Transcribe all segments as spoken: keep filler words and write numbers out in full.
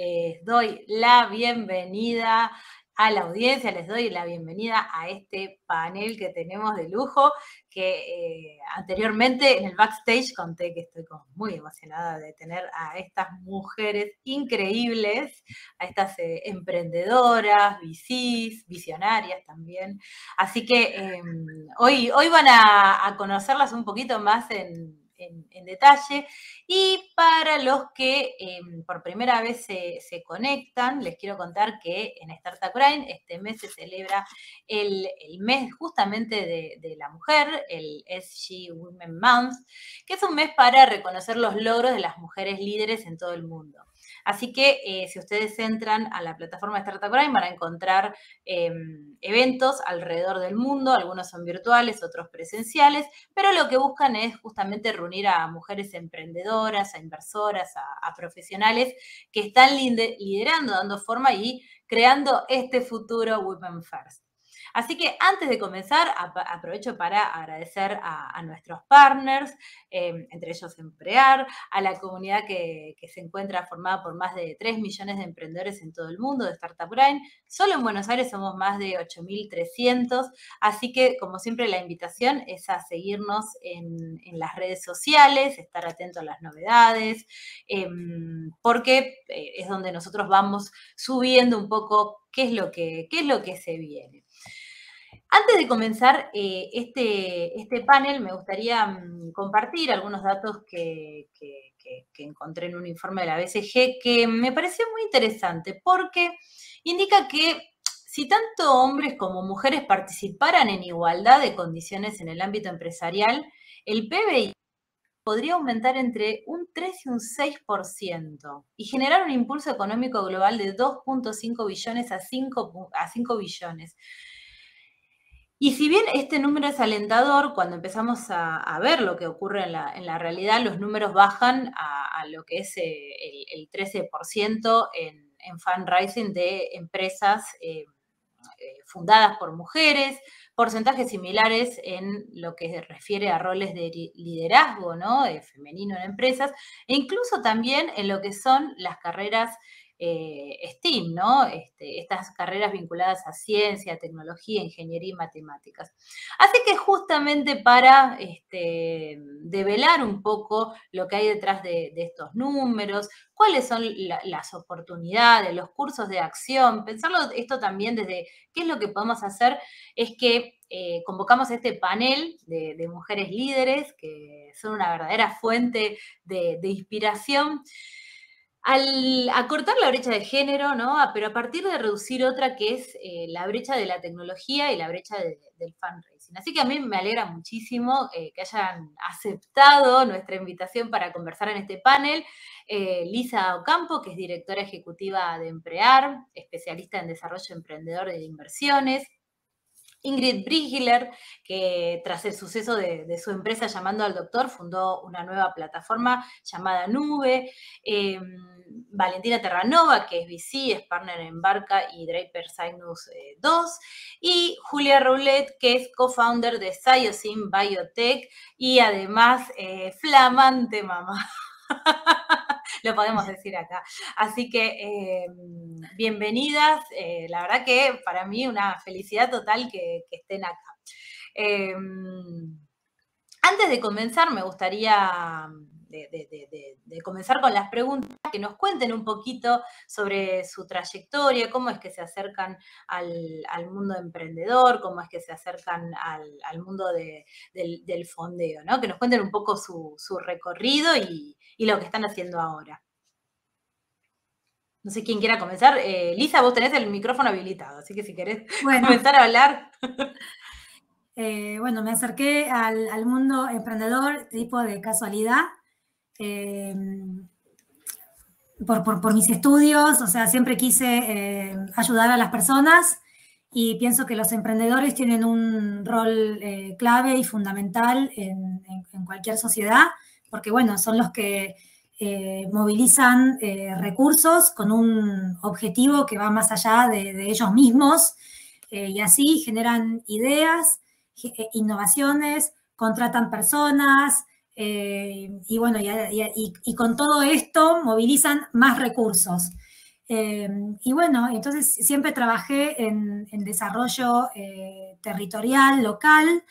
les doy la bienvenida a la audiencia, les doy la bienvenida a este panel que tenemos de lujo, que eh, anteriormente en el backstage conté que estoy como muy emocionada de tener a estas mujeres increíbles, a estas eh, emprendedoras, V Cs, visionarias también. Así que eh, hoy, hoy van a, a conocerlas un poquito más en... En, en detalle. Y para los que eh, por primera vez se, se conectan, les quiero contar que en Startup Grind este mes se celebra el, el mes justamente de, de la mujer, el S G Women Month, que es un mes para reconocer los logros de las mujeres líderes en todo el mundo. Así que eh, si ustedes entran a la plataforma Startup Grind van a encontrar eh, eventos alrededor del mundo, algunos son virtuales, otros presenciales, pero lo que buscan es justamente reunir a mujeres emprendedoras, a inversoras, a, a profesionales que están liderando, dando forma y creando este futuro Women First. Así que antes de comenzar, aprovecho para agradecer a, a nuestros partners, eh, entre ellos Emprear, a la comunidad que, que se encuentra formada por más de tres millones de emprendedores en todo el mundo de Startup Grind. Solo en Buenos Aires somos más de ocho mil trescientos, así que, como siempre, la invitación es a seguirnos en, en las redes sociales, estar atento a las novedades, eh, porque es donde nosotros vamos subiendo un poco qué es lo que, qué es lo que se viene. Antes de comenzar eh, este, este panel, me gustaría mm, compartir algunos datos que, que, que, que encontré en un informe de la B C G que me pareció muy interesante porque indica que si tanto hombres como mujeres participaran en igualdad de condiciones en el ámbito empresarial, el P B I podría aumentar entre un tres y un seis por ciento y generar un impulso económico global de dos punto cinco billones a cinco billones. Y si bien este número es alentador, cuando empezamos a, a ver lo que ocurre en la, en la realidad, los números bajan a, a lo que es el, el trece por ciento en, en fundraising de empresas eh, fundadas por mujeres, porcentajes similares en lo que se refiere a roles de liderazgo, ¿no?, femenino en empresas, e incluso también en lo que son las carreras Eh, STEM, ¿no? Este, estas carreras vinculadas a ciencia, tecnología, ingeniería y matemáticas. Así que justamente para este, develar un poco lo que hay detrás de, de estos números, cuáles son la, las oportunidades, los cursos de acción, pensarlo esto también desde qué es lo que podemos hacer, es que Eh, convocamos este panel de, de mujeres líderes que son una verdadera fuente de, de inspiración. Al acortar la brecha de género, ¿no?, pero a partir de reducir otra que es eh, la brecha de la tecnología y la brecha de, del fundraising. Así que a mí me alegra muchísimo eh, que hayan aceptado nuestra invitación para conversar en este panel. Eh, Lisa Ocampo, que es directora ejecutiva de Emprear, especialista en desarrollo emprendedor de inversiones. Ingrid Briggiler, que tras el suceso de, de su empresa Llamando al Doctor, fundó una nueva plataforma llamada Nube. Eh, Valentina Terranova, que es V C, es partner en Barca y Draper Cygnus dos. Y Julia Raulet, que es co-founder de Sciocyn Biotech y además eh, flamante mamá. Lo podemos decir acá. Así que eh, bienvenidas. Eh, la verdad que para mí una felicidad total que, que estén acá. Eh, antes de comenzar, me gustaría de, de, de, de, de comenzar con las preguntas, que nos cuenten un poquito sobre su trayectoria, cómo es que se acercan al, al mundo emprendedor, cómo es que se acercan al, al mundo de, del, del fondeo, ¿no? Que nos cuenten un poco su, su recorrido y y lo que están haciendo ahora. No sé quién quiera comenzar. Eh, Lisa, vos tenés el micrófono habilitado, así que si querés bueno. comenzar a hablar. Eh, bueno, me acerqué al, al mundo emprendedor tipo de casualidad, eh, por, por, por mis estudios, o sea, siempre quise eh, ayudar a las personas y pienso que los emprendedores tienen un rol eh, clave y fundamental en, en, en cualquier sociedad, porque, bueno, son los que eh, movilizan eh, recursos con un objetivo que va más allá de, de ellos mismos eh, y así generan ideas, innovaciones, contratan personas eh, y, bueno, y, y, y, y con todo esto movilizan más recursos. Eh, y bueno, entonces siempre trabajé en, en desarrollo eh, territorial, local,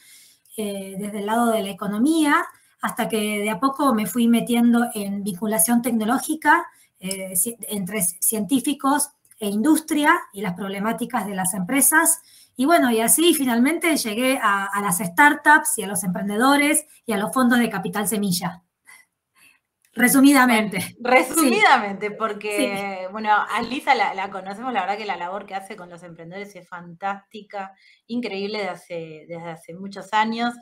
eh, desde el lado de la economía, hasta que de a poco me fui metiendo en vinculación tecnológica eh, entre científicos e industria y las problemáticas de las empresas. Y bueno, y así finalmente llegué a, a las startups y a los emprendedores y a los fondos de capital semilla. Resumidamente. Resumidamente, sí. Porque, sí. Bueno, a Lisa la, la conocemos, la verdad que la labor que hace con los emprendedores es fantástica, increíble desde hace, desde hace muchos años.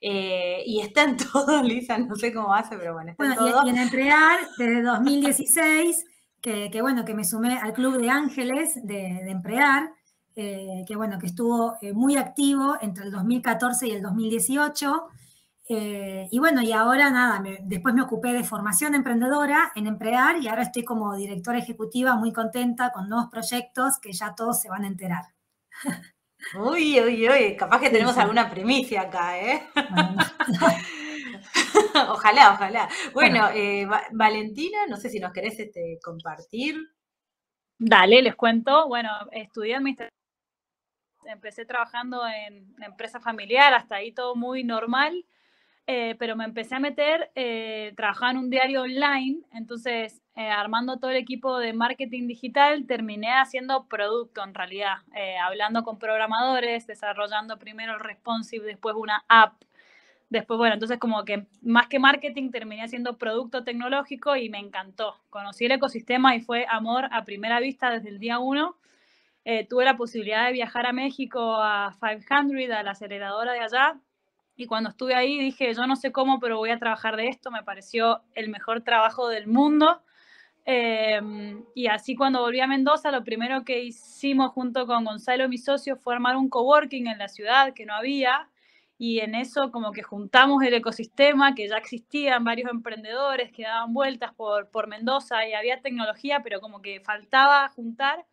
Eh, y está en todo, Lisa, no sé cómo hace, pero bueno, está bueno, en todo. Y, y en Emprear, desde dos mil dieciséis, que, que bueno, que me sumé al Club de Ángeles de, de Emprear, eh, que bueno, que estuvo eh, muy activo entre el dos mil catorce y el dos mil dieciocho. Eh, y bueno, y ahora nada, me, después me ocupé de formación emprendedora en Emprear y ahora estoy como directora ejecutiva muy contenta con nuevos proyectos que ya todos se van a enterar. Uy, uy, uy, capaz que tenemos sí, sí. alguna primicia acá, ¿eh? Bueno, no. Ojalá, ojalá. Bueno, bueno. Eh, Va- Valentina, no sé si nos querés este, compartir. Dale, les cuento. Bueno, estudié administración. Empecé trabajando en empresa familiar, hasta ahí todo muy normal. Eh, pero me empecé a meter, eh, trabajaba en un diario online, entonces eh, armando todo el equipo de marketing digital, terminé haciendo producto en realidad, eh, hablando con programadores, desarrollando primero el responsive, después una app, después, bueno, entonces como que más que marketing terminé haciendo producto tecnológico y me encantó. Conocí el ecosistema y fue amor a primera vista desde el día uno. Eh, tuve la posibilidad de viajar a México, a quinientos, a la aceleradora de allá. Y cuando estuve ahí dije, yo no sé cómo, pero voy a trabajar de esto. Me pareció el mejor trabajo del mundo. Eh, y así cuando volví a Mendoza, lo primero que hicimos junto con Gonzalo, mi socio, fue armar un coworking en la ciudad que no había. Y en eso como que juntamos el ecosistema, que ya existían varios emprendedores que daban vueltas por, por Mendoza y había tecnología, pero como que faltaba juntar.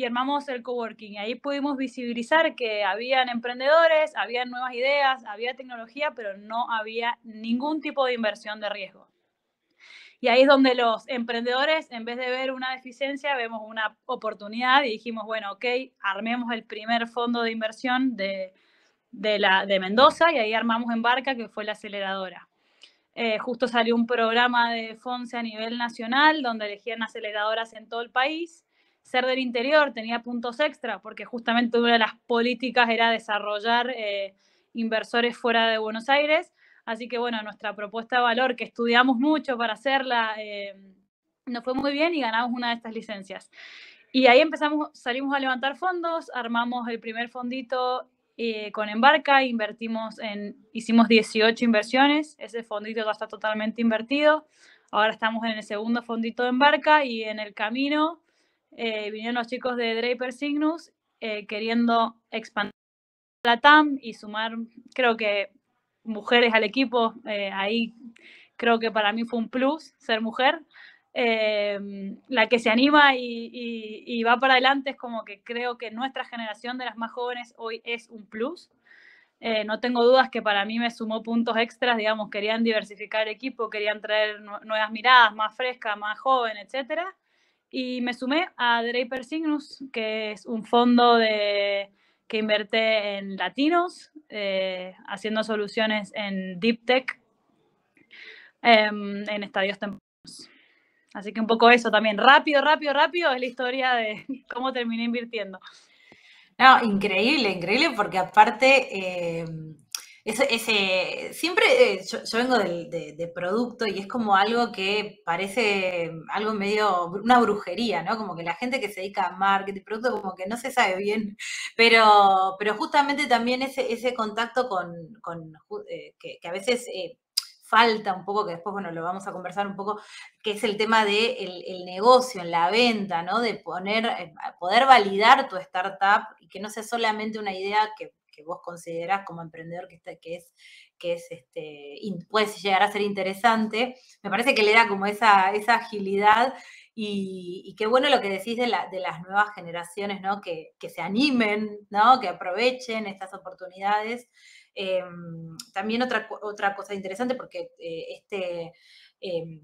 Y armamos el coworking. Y ahí pudimos visibilizar que habían emprendedores, había nuevas ideas, había tecnología, pero no había ningún tipo de inversión de riesgo. Y ahí es donde los emprendedores, en vez de ver una deficiencia, vemos una oportunidad y dijimos, bueno, ok, armemos el primer fondo de inversión de, de, la, de Mendoza y ahí armamos Embarca, que fue la aceleradora. Eh, justo salió un programa de FONCE a nivel nacional donde elegían aceleradoras en todo el país. Ser del interior tenía puntos extra, porque justamente una de las políticas era desarrollar eh, inversores fuera de Buenos Aires. Así que, bueno, nuestra propuesta de valor, que estudiamos mucho para hacerla, eh, nos fue muy bien y ganamos una de estas licencias. Y ahí empezamos, salimos a levantar fondos, armamos el primer fondito eh, con Embarca, invertimos en, hicimos dieciocho inversiones, ese fondito ya está totalmente invertido. Ahora estamos en el segundo fondito de Embarca y en el camino... Eh, vinieron los chicos de Draper Cygnus eh, queriendo expandir la T A M y sumar, creo que, mujeres al equipo. Eh, ahí creo que para mí fue un plus ser mujer. Eh, la que se anima y, y, y va para adelante es como que creo que nuestra generación de las más jóvenes hoy es un plus. Eh, no tengo dudas que para mí me sumó puntos extras, digamos, querían diversificar el equipo, querían traer no, nuevas miradas, más fresca, más joven, etcétera. Y me sumé a Draper Cygnus, que es un fondo de, que invierte en latinos, eh, haciendo soluciones en Deep Tech, eh, en estadios temporales. Así que un poco eso también. Rápido, rápido, rápido es la historia de cómo terminé invirtiendo. No, increíble, increíble, porque aparte... Eh... Ese, ese, siempre eh, yo, yo vengo del, de, de producto y es como algo que parece algo medio una brujería, ¿no? Como que la gente que se dedica a marketing, producto, como que no se sabe bien. Pero, pero justamente también ese, ese contacto con, con eh, que, que a veces eh, falta un poco, que después, bueno, lo vamos a conversar un poco, que es el tema del el negocio, en la venta, ¿no? De poner, eh, poder validar tu startup y que no sea solamente una idea que... que vos considerás como emprendedor que, está, que es, que es este, in, puede llegar a ser interesante, me parece que le da como esa, esa agilidad y, y qué bueno lo que decís de, la, de las nuevas generaciones, ¿no? Que, que se animen, ¿no? Que aprovechen estas oportunidades. Eh, también otra, otra cosa interesante porque eh, este... Eh,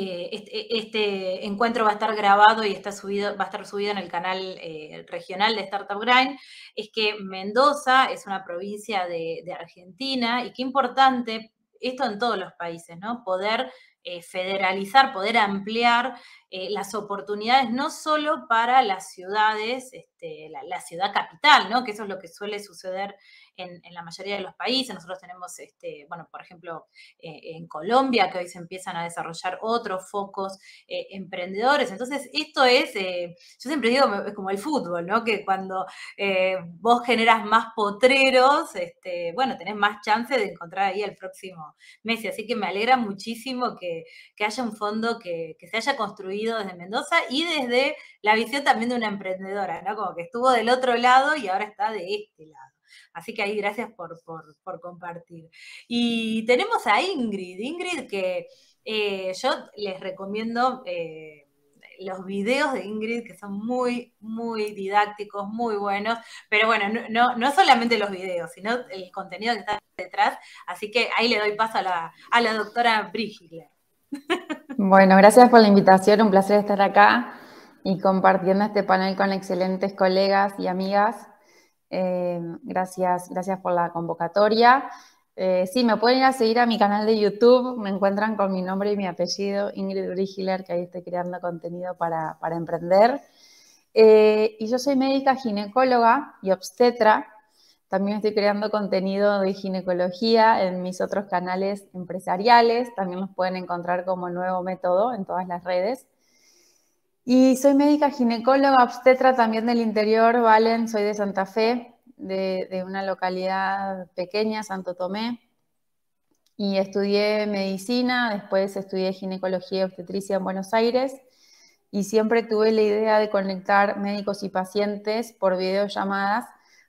eh, este, este encuentro va a estar grabado y está subido, va a estar subido en el canal eh, regional de Startup Grind, es que Mendoza es una provincia de, de Argentina, y qué importante, esto en todos los países, ¿no? Poder eh, federalizar, poder ampliar eh, las oportunidades, no solo para las ciudades, este, la, la ciudad capital, ¿no? Que eso es lo que suele suceder en, en la mayoría de los países. Nosotros tenemos, este, bueno, por ejemplo, eh, en Colombia, que hoy se empiezan a desarrollar otros focos eh, emprendedores. Entonces, esto es, eh, yo siempre digo, es como el fútbol, ¿no? Que cuando eh, vos generas más potreros, este, bueno, tenés más chance de encontrar ahí el próximo Messi. Así que me alegra muchísimo que, que haya un fondo que, que se haya construido desde Mendoza y desde la visión también de una emprendedora, ¿no? Como que estuvo del otro lado y ahora está de este lado. Así que ahí gracias por, por, por compartir. Y tenemos a Ingrid. Ingrid, que eh, yo les recomiendo eh, los videos de Ingrid, que son muy, muy didácticos, muy buenos. Pero bueno, no, no, no solamente los videos, sino el contenido que está detrás. Así que ahí le doy paso a la, a la doctora Briggiler. Bueno, gracias por la invitación. Un placer estar acá y compartiendo este panel con excelentes colegas y amigas. Eh, gracias, gracias por la convocatoria. Eh, sí, me pueden ir a seguir a mi canal de YouTube, me encuentran con mi nombre y mi apellido, Ingrid Briggiler, que ahí estoy creando contenido para, para emprender. Eh, y yo soy médica ginecóloga y obstetra, también estoy creando contenido de ginecología en mis otros canales empresariales, también los pueden encontrar como Nuevo Método en todas las redes. Y soy médica ginecóloga, obstetra también del interior, Valen, soy de Santa Fe, de, de una localidad pequeña, Santo Tomé. Y estudié medicina, después estudié ginecología y obstetricia en Buenos Aires. Y siempre tuve la idea de conectar médicos y pacientes por videollamadas,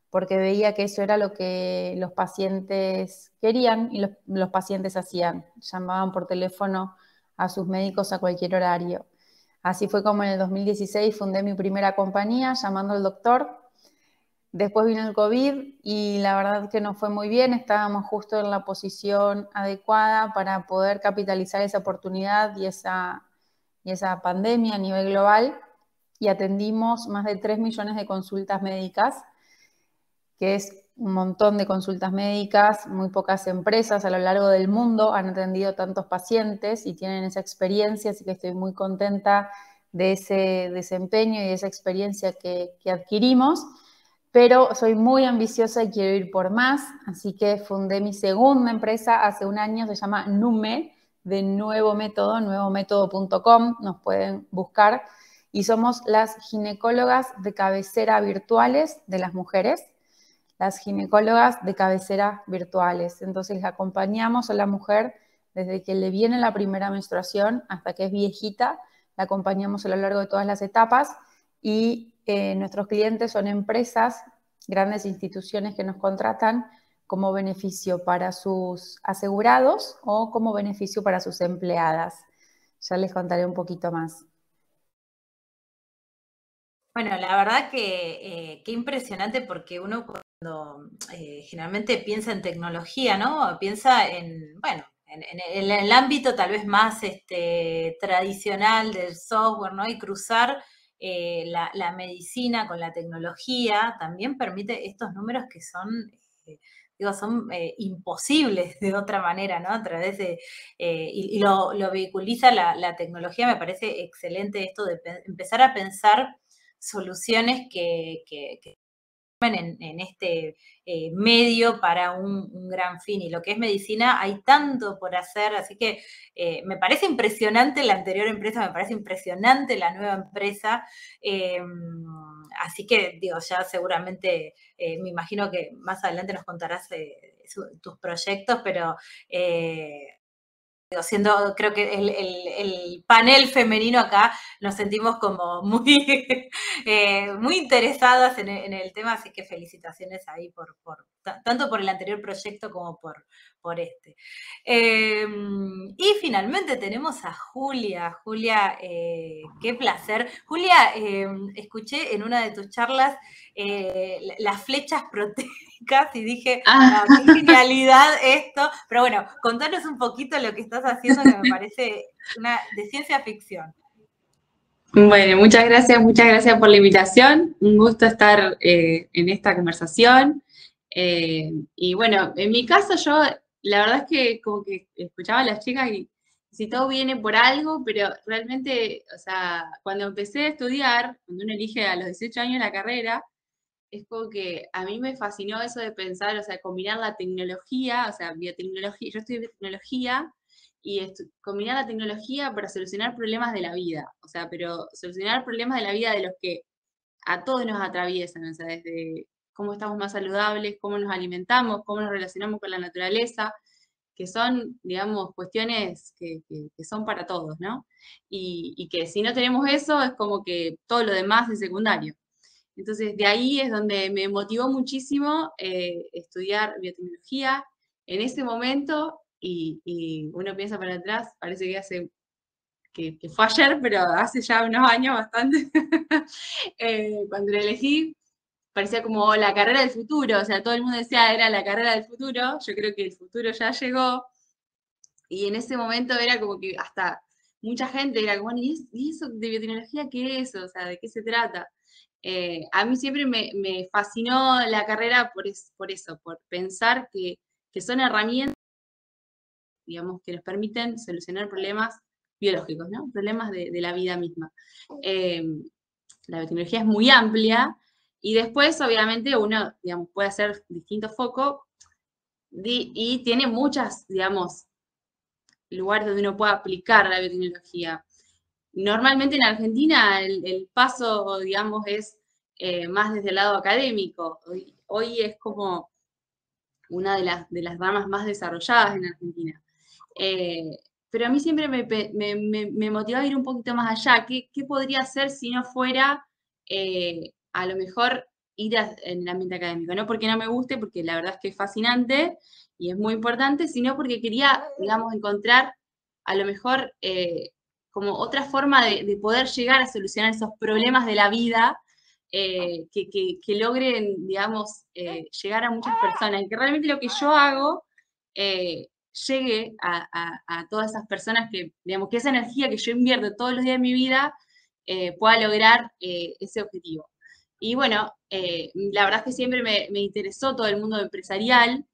porque veía que eso era lo que los pacientes querían y los, los pacientes hacían. Llamaban por teléfono a sus médicos a cualquier horario. Así fue como en el dos mil dieciséis fundé mi primera compañía, Llamando al Doctor. Después vino el COVID y la verdad que no fue muy bien. Estábamos justo en la posición adecuada para poder capitalizar esa oportunidad y esa, y esa pandemia a nivel global. Y atendimos más de tres millones de consultas médicas, que es un montón de consultas médicas. Muy pocas empresas a lo largo del mundo han atendido tantos pacientes y tienen esa experiencia, así que estoy muy contenta de ese desempeño y de esa experiencia que, que adquirimos, pero soy muy ambiciosa y quiero ir por más, así que fundé mi segunda empresa hace un año, se llama Nube, de Nuevo Método, nuevo método punto com, nos pueden buscar, y somos las ginecólogas de cabecera virtuales de las mujeres, las ginecólogas de cabecera virtuales. Entonces, acompañamos a la mujer desde que le viene la primera menstruación hasta que es viejita, la acompañamos a lo largo de todas las etapas y eh, nuestros clientes son empresas, grandes instituciones que nos contratan como beneficio para sus asegurados o como beneficio para sus empleadas. Ya les contaré un poquito más. Bueno, la verdad que eh, qué impresionante, porque uno cuando eh, generalmente piensa en tecnología, ¿no? Piensa en, bueno, en, en, el, en el ámbito tal vez más este, tradicional del software, ¿no? Y cruzar eh, la, la medicina con la tecnología también permite estos números que son... Eh, Digo, son eh, imposibles de otra manera, ¿no? A través de, eh, y, y lo, lo vehiculiza la, la tecnología. Me parece excelente esto de empezar a pensar soluciones que, que, que en, en este eh, medio para un, un gran fin. Y lo que es medicina, hay tanto por hacer, así que eh, me parece impresionante la anterior empresa, me parece impresionante la nueva empresa. Eh, Así que, digo, ya seguramente, eh, me imagino que más adelante nos contarás eh, su, tus proyectos, pero eh, digo, siendo, creo que el, el, el panel femenino acá nos sentimos como muy, eh, muy interesadas en, en el tema, así que felicitaciones ahí, por, por tanto por el anterior proyecto como por, por este. Eh, y finalmente tenemos a Julia. Julia, eh, qué placer. Julia, eh, escuché en una de tus charlas eh, las flechas proteicas y dije, ah. Ah, qué genialidad esto. Pero bueno, contanos un poquito lo que estás haciendo, que me parece una de ciencia ficción. Bueno, muchas gracias, muchas gracias por la invitación. Un gusto estar eh, en esta conversación. Eh, y bueno, en mi caso yo, la verdad es que como que escuchaba a las chicas y si todo viene por algo, pero realmente, o sea, cuando empecé a estudiar, cuando uno elige a los dieciocho años la carrera, es como que a mí me fascinó eso de pensar, o sea, combinar la tecnología, o sea, biotecnología, yo estudié biotecnología, y combinar la tecnología para solucionar problemas de la vida. O sea, pero solucionar problemas de la vida de los que a todos nos atraviesan. O sea, desde cómo estamos más saludables, cómo nos alimentamos, cómo nos relacionamos con la naturaleza, que son, digamos, cuestiones que, que, que son para todos, ¿no? Y, y que si no tenemos eso, es como que todo lo demás es secundario. Entonces, de ahí es donde me motivó muchísimo eh, estudiar biotecnología. En ese momento... Y, y uno piensa para atrás, parece que hace que, que fue ayer, pero hace ya unos años bastante, eh, cuando lo elegí, parecía como la carrera del futuro, o sea, todo el mundo decía era la carrera del futuro, yo creo que el futuro ya llegó, y en ese momento era como que hasta mucha gente era como, bueno, ¿y eso de biotecnología qué es? O sea, ¿de qué se trata? Eh, a mí siempre me, me fascinó la carrera por, es, por eso, por pensar que, que son herramientas, digamos, que nos permiten solucionar problemas biológicos, ¿no? Problemas de, de la vida misma. Eh, la biotecnología es muy amplia y después, obviamente, uno, digamos, puede hacer distintos focos y tiene muchas, digamos, lugares donde uno puede aplicar la biotecnología. Normalmente en Argentina el, el paso, digamos, es eh, más desde el lado académico. Hoy, hoy es como una de las, de las ramas más desarrolladas en Argentina. Eh, pero a mí siempre me, me, me, me motivó a ir un poquito más allá. ¿Qué, qué podría hacer si no fuera eh, a lo mejor ir a, en el ambiente académico? No porque no me guste, porque la verdad es que es fascinante y es muy importante, sino porque quería, digamos, encontrar a lo mejor eh, como otra forma de, de poder llegar a solucionar esos problemas de la vida eh, que, que, que logren, digamos, eh, llegar a muchas personas. Y que realmente lo que yo hago... Eh, llegue a, a, a todas esas personas que, digamos, que esa energía que yo invierto todos los días de mi vida eh, pueda lograr eh, ese objetivo. Y bueno, eh, la verdad es que siempre me, me interesó todo el mundo empresarial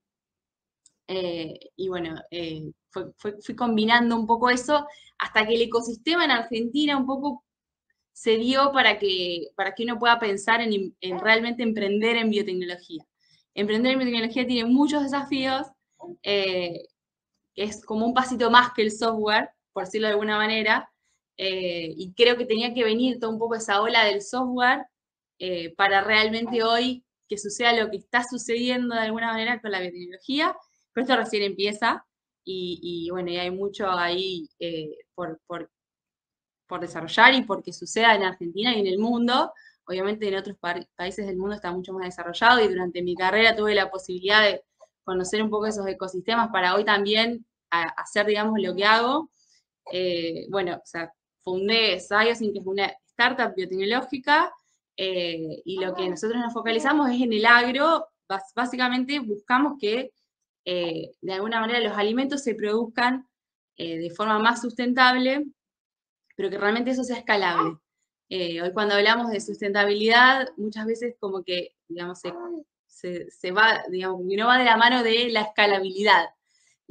eh, y bueno, eh, fue, fue, fui combinando un poco eso hasta que el ecosistema en Argentina un poco se dio para que, para que uno pueda pensar en, en realmente emprender en biotecnología. Emprender en biotecnología tiene muchos desafíos, eh, es como un pasito más que el software, por decirlo de alguna manera, eh, y creo que tenía que venir todo un poco esa ola del software eh, para realmente hoy que suceda lo que está sucediendo de alguna manera con la biotecnología, pero esto recién empieza y, y bueno, y hay mucho ahí eh, por, por, por desarrollar y porque suceda en Argentina y en el mundo. Obviamente en otros pa- países del mundo está mucho más desarrollado y durante mi carrera tuve la posibilidad de conocer un poco esos ecosistemas para hoy también a hacer, digamos, lo que hago. Eh, bueno, o sea, fundé Sciocyn, que es una startup biotecnológica, eh, y lo que nosotros nos focalizamos es en el agro. Bás, básicamente buscamos que, eh, de alguna manera, los alimentos se produzcan eh, de forma más sustentable, pero que realmente eso sea escalable. Eh, hoy cuando hablamos de sustentabilidad, muchas veces como que, digamos, se, se, se va, digamos, no va de la mano de la escalabilidad.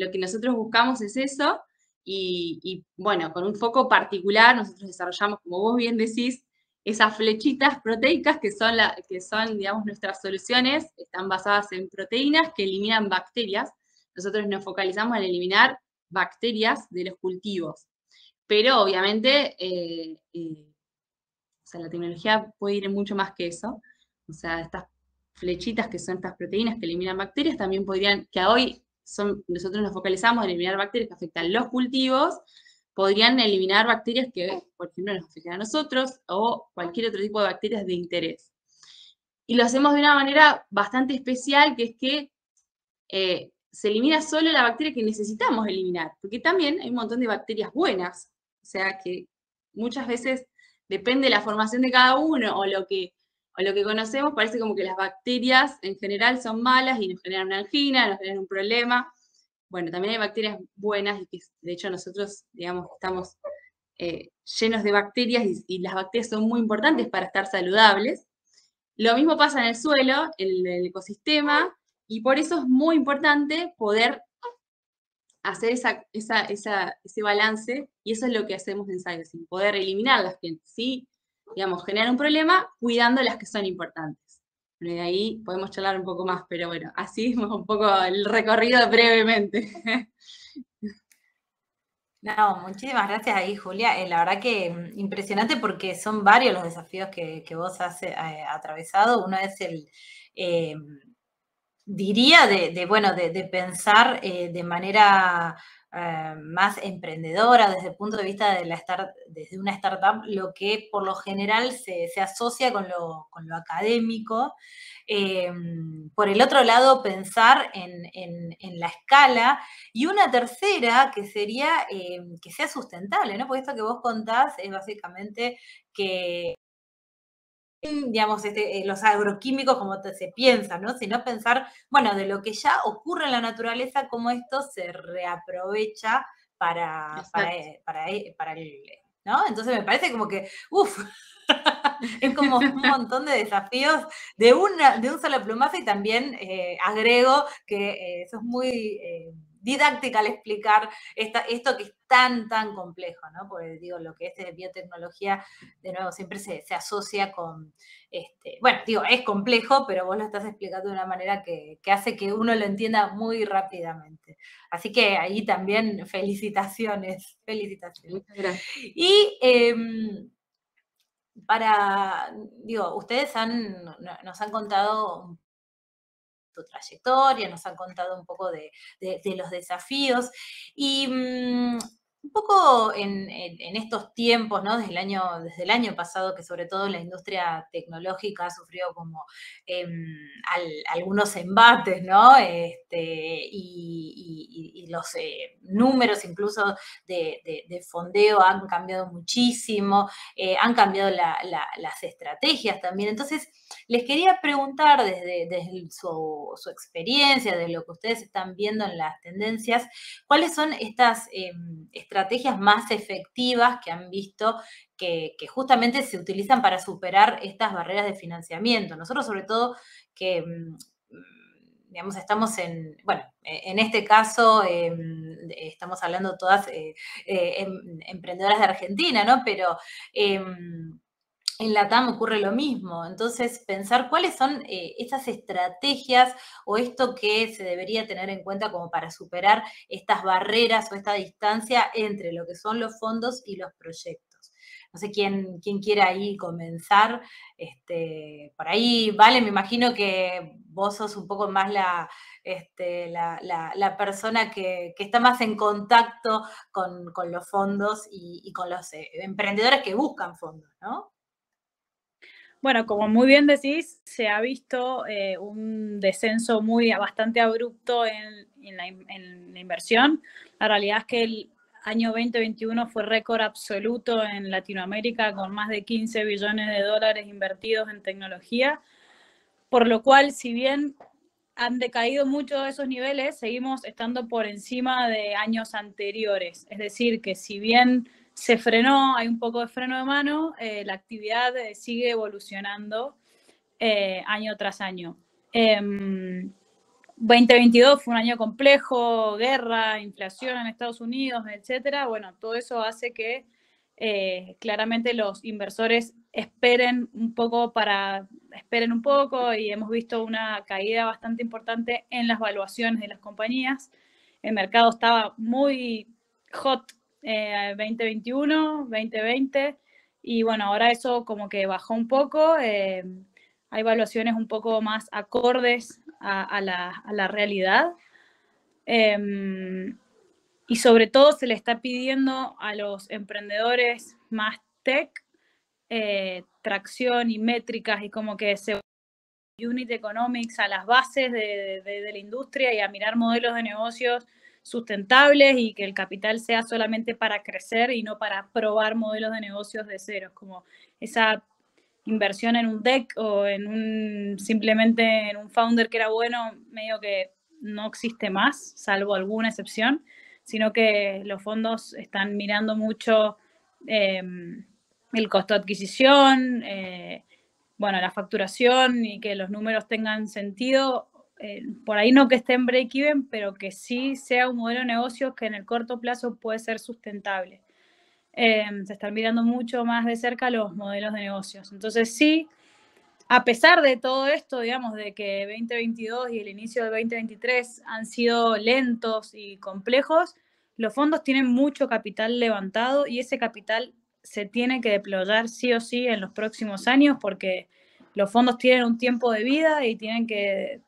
Lo que nosotros buscamos es eso y, y, bueno, con un foco particular nosotros desarrollamos, como vos bien decís, esas flechitas proteicas que son, la, que son, digamos, nuestras soluciones, están basadas en proteínas que eliminan bacterias. Nosotros nos focalizamos en eliminar bacterias de los cultivos. Pero, obviamente, eh, eh, o sea, la tecnología puede ir mucho más que eso. O sea, estas flechitas que son estas proteínas que eliminan bacterias también podrían, que hoy... Son, nosotros nos focalizamos en eliminar bacterias que afectan los cultivos, podrían eliminar bacterias que, por ejemplo, nos afectan a nosotros o cualquier otro tipo de bacterias de interés. Y lo hacemos de una manera bastante especial, que es que eh, se elimina solo la bacteria que necesitamos eliminar, porque también hay un montón de bacterias buenas, o sea que muchas veces depende de la formación de cada uno o lo que, o lo que conocemos, parece como que las bacterias en general son malas y nos generan una angina, nos generan un problema. Bueno, también hay bacterias buenas y que de hecho nosotros, digamos, estamos eh, llenos de bacterias y, y las bacterias son muy importantes para estar saludables. Lo mismo pasa en el suelo, en el ecosistema, y por eso es muy importante poder hacer esa, esa, esa, ese balance, y eso es lo que hacemos en Sciocyn, poder eliminar las que sí, digamos, generan un problema, cuidando las que son importantes. Bueno, de ahí podemos charlar un poco más, pero bueno, así es un poco el recorrido brevemente. No, muchísimas gracias ahí, Julia. Eh, la verdad que impresionante, porque son varios los desafíos que, que vos has eh, atravesado. Uno es el, eh, diría, de, de, bueno, de, de pensar eh, de manera eh, más emprendedora desde el punto de vista de la start, desde una startup, lo que por lo general se, se asocia con lo, con lo académico. Eh, por el otro lado, pensar en, en, en la escala, y una tercera que sería eh, que sea sustentable, ¿no? Porque esto que vos contás es básicamente que, digamos, este, los agroquímicos como se piensa, ¿no? Sino pensar, bueno, de lo que ya ocurre en la naturaleza, cómo esto se reaprovecha para, para, para, para el... ¿no? Entonces me parece como que, uff, es como un montón de desafíos de, una, de un solo plumazo, y también eh, agrego que eh, sos muy eh, didáctica al explicar esta, esto que es tan, tan complejo, ¿no? Porque digo, lo que es de biotecnología, de nuevo, siempre se, se asocia con, este, bueno, digo, es complejo, pero vos lo estás explicando de una manera que, que hace que uno lo entienda muy rápidamente. Así que ahí también felicitaciones, felicitaciones. Muchas gracias. Y eh, para, digo, ustedes han, nos han contado tu trayectoria, nos han contado un poco de, de, de los desafíos, y um, un poco en, en, en estos tiempos, ¿no? Desde el año, desde el año pasado, que sobre todo la industria tecnológica ha sufrido como eh, al, algunos embates, ¿no? Este, y, y, y los eh, números incluso de, de, de fondeo han cambiado muchísimo, eh, han cambiado la, la, las estrategias también. Entonces, les quería preguntar desde, desde su, su experiencia, de lo que ustedes están viendo en las tendencias, ¿cuáles son estas eh, estrategias más efectivas que han visto que, que justamente se utilizan para superar estas barreras de financiamiento? Nosotros, sobre todo, que digamos, estamos en, bueno, en este caso eh, estamos hablando todas eh, eh, emprendedoras de Argentina, ¿no? Pero eh, en la T A M ocurre lo mismo. Entonces, pensar cuáles son eh, estas estrategias o esto que se debería tener en cuenta como para superar estas barreras o esta distancia entre lo que son los fondos y los proyectos. No sé quién, quién quiera ahí comenzar. Este, por ahí, Vale, me imagino que vos sos un poco más la, este, la, la, la persona que, que está más en contacto con, con los fondos y, y con los eh, emprendedores que buscan fondos, ¿no? Bueno, como muy bien decís, se ha visto eh, un descenso muy bastante abrupto en, en, la, en la inversión. La realidad es que el año veinte veintiuno fue récord absoluto en Latinoamérica, con más de quince billones de dólares invertidos en tecnología, por lo cual, si bien han decaído mucho de esos niveles, seguimos estando por encima de años anteriores. Es decir, que si bien se frenó, hay un poco de freno de mano, eh, la actividad eh, sigue evolucionando eh, año tras año. Eh, veinte veintidós fue un año complejo, guerra, inflación en Estados Unidos, etcétera. Bueno, todo eso hace que eh, claramente los inversores esperen un poco para, esperen un poco, y hemos visto una caída bastante importante en las valuaciones de las compañías. El mercado estaba muy hot, Eh, veinte veintiuno, veinte veinte, y bueno, ahora eso como que bajó un poco, eh, hay evaluaciones un poco más acordes a, a, la, a la realidad, eh, Y sobre todo se le está pidiendo a los emprendedores más tech eh, tracción y métricas, y como que se unit economics a las bases de, de, de la industria y a mirar modelos de negocios sustentables, y que el capital sea solamente para crecer y no para probar modelos de negocios de cero. Como esa inversión en un tech o en un, simplemente en un founder que era bueno, medio que no existe más, salvo alguna excepción, sino que los fondos están mirando mucho eh, el costo de adquisición, eh, bueno, la facturación, y que los números tengan sentido. Eh, por ahí no que esté en break-even, pero que sí sea un modelo de negocio que en el corto plazo puede ser sustentable. Eh, se están mirando mucho más de cerca los modelos de negocios. Entonces sí, a pesar de todo esto, digamos, de que veinte veintidós y el inicio de veinte veintitrés han sido lentos y complejos, los fondos tienen mucho capital levantado, y ese capital se tiene que deployar sí o sí en los próximos años, porque los fondos tienen un tiempo de vida y tienen que...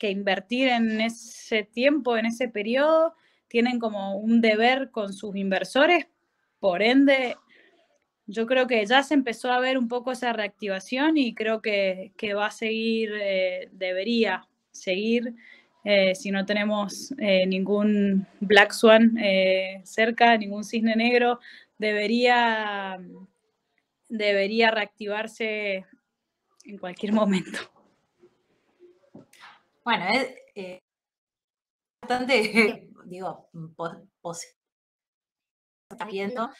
que invertir en ese tiempo, en ese periodo, tienen como un deber con sus inversores. Por ende, yo creo que ya se empezó a ver un poco esa reactivación, y creo que, que va a seguir, eh, debería seguir, eh, si no tenemos eh, ningún Black Swan eh, cerca, ningún cisne negro, debería, debería reactivarse en cualquier momento. Bueno, es eh, bastante, digo, posible viendo.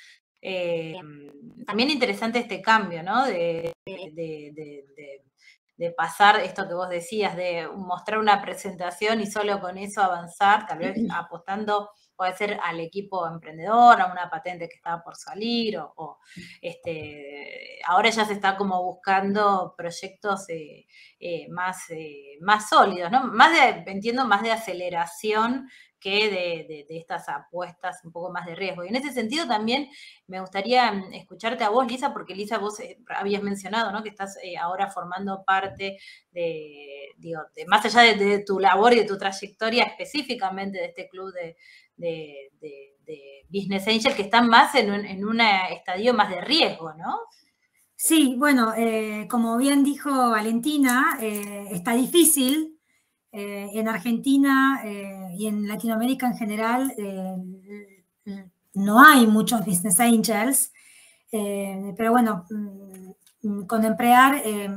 Eh, también interesante este cambio, ¿no? De, de, de, de, de pasar esto que vos decías, de mostrar una presentación y solo con eso avanzar, tal vez apostando, puede ser al equipo emprendedor, a una patente que estaba por salir, o, o este, ahora ya se está como buscando proyectos eh, eh, más, eh, más sólidos, ¿no? Más de, entiendo, más de aceleración que de, de, de estas apuestas un poco más de riesgo. Y en ese sentido también me gustaría escucharte a vos, Lisa, porque Lisa, vos eh, habías mencionado, ¿no? Que estás eh, ahora formando parte de, digo, de más allá de, de tu labor y de tu trayectoria específicamente de este club de... De, de, de Business Angel, que están más en un en una estadio más de riesgo, ¿no? Sí, bueno, eh, como bien dijo Valentina, eh, está difícil. Eh, en Argentina eh, y en Latinoamérica en general eh, no hay muchos Business Angels, eh, pero bueno, con Emprear eh,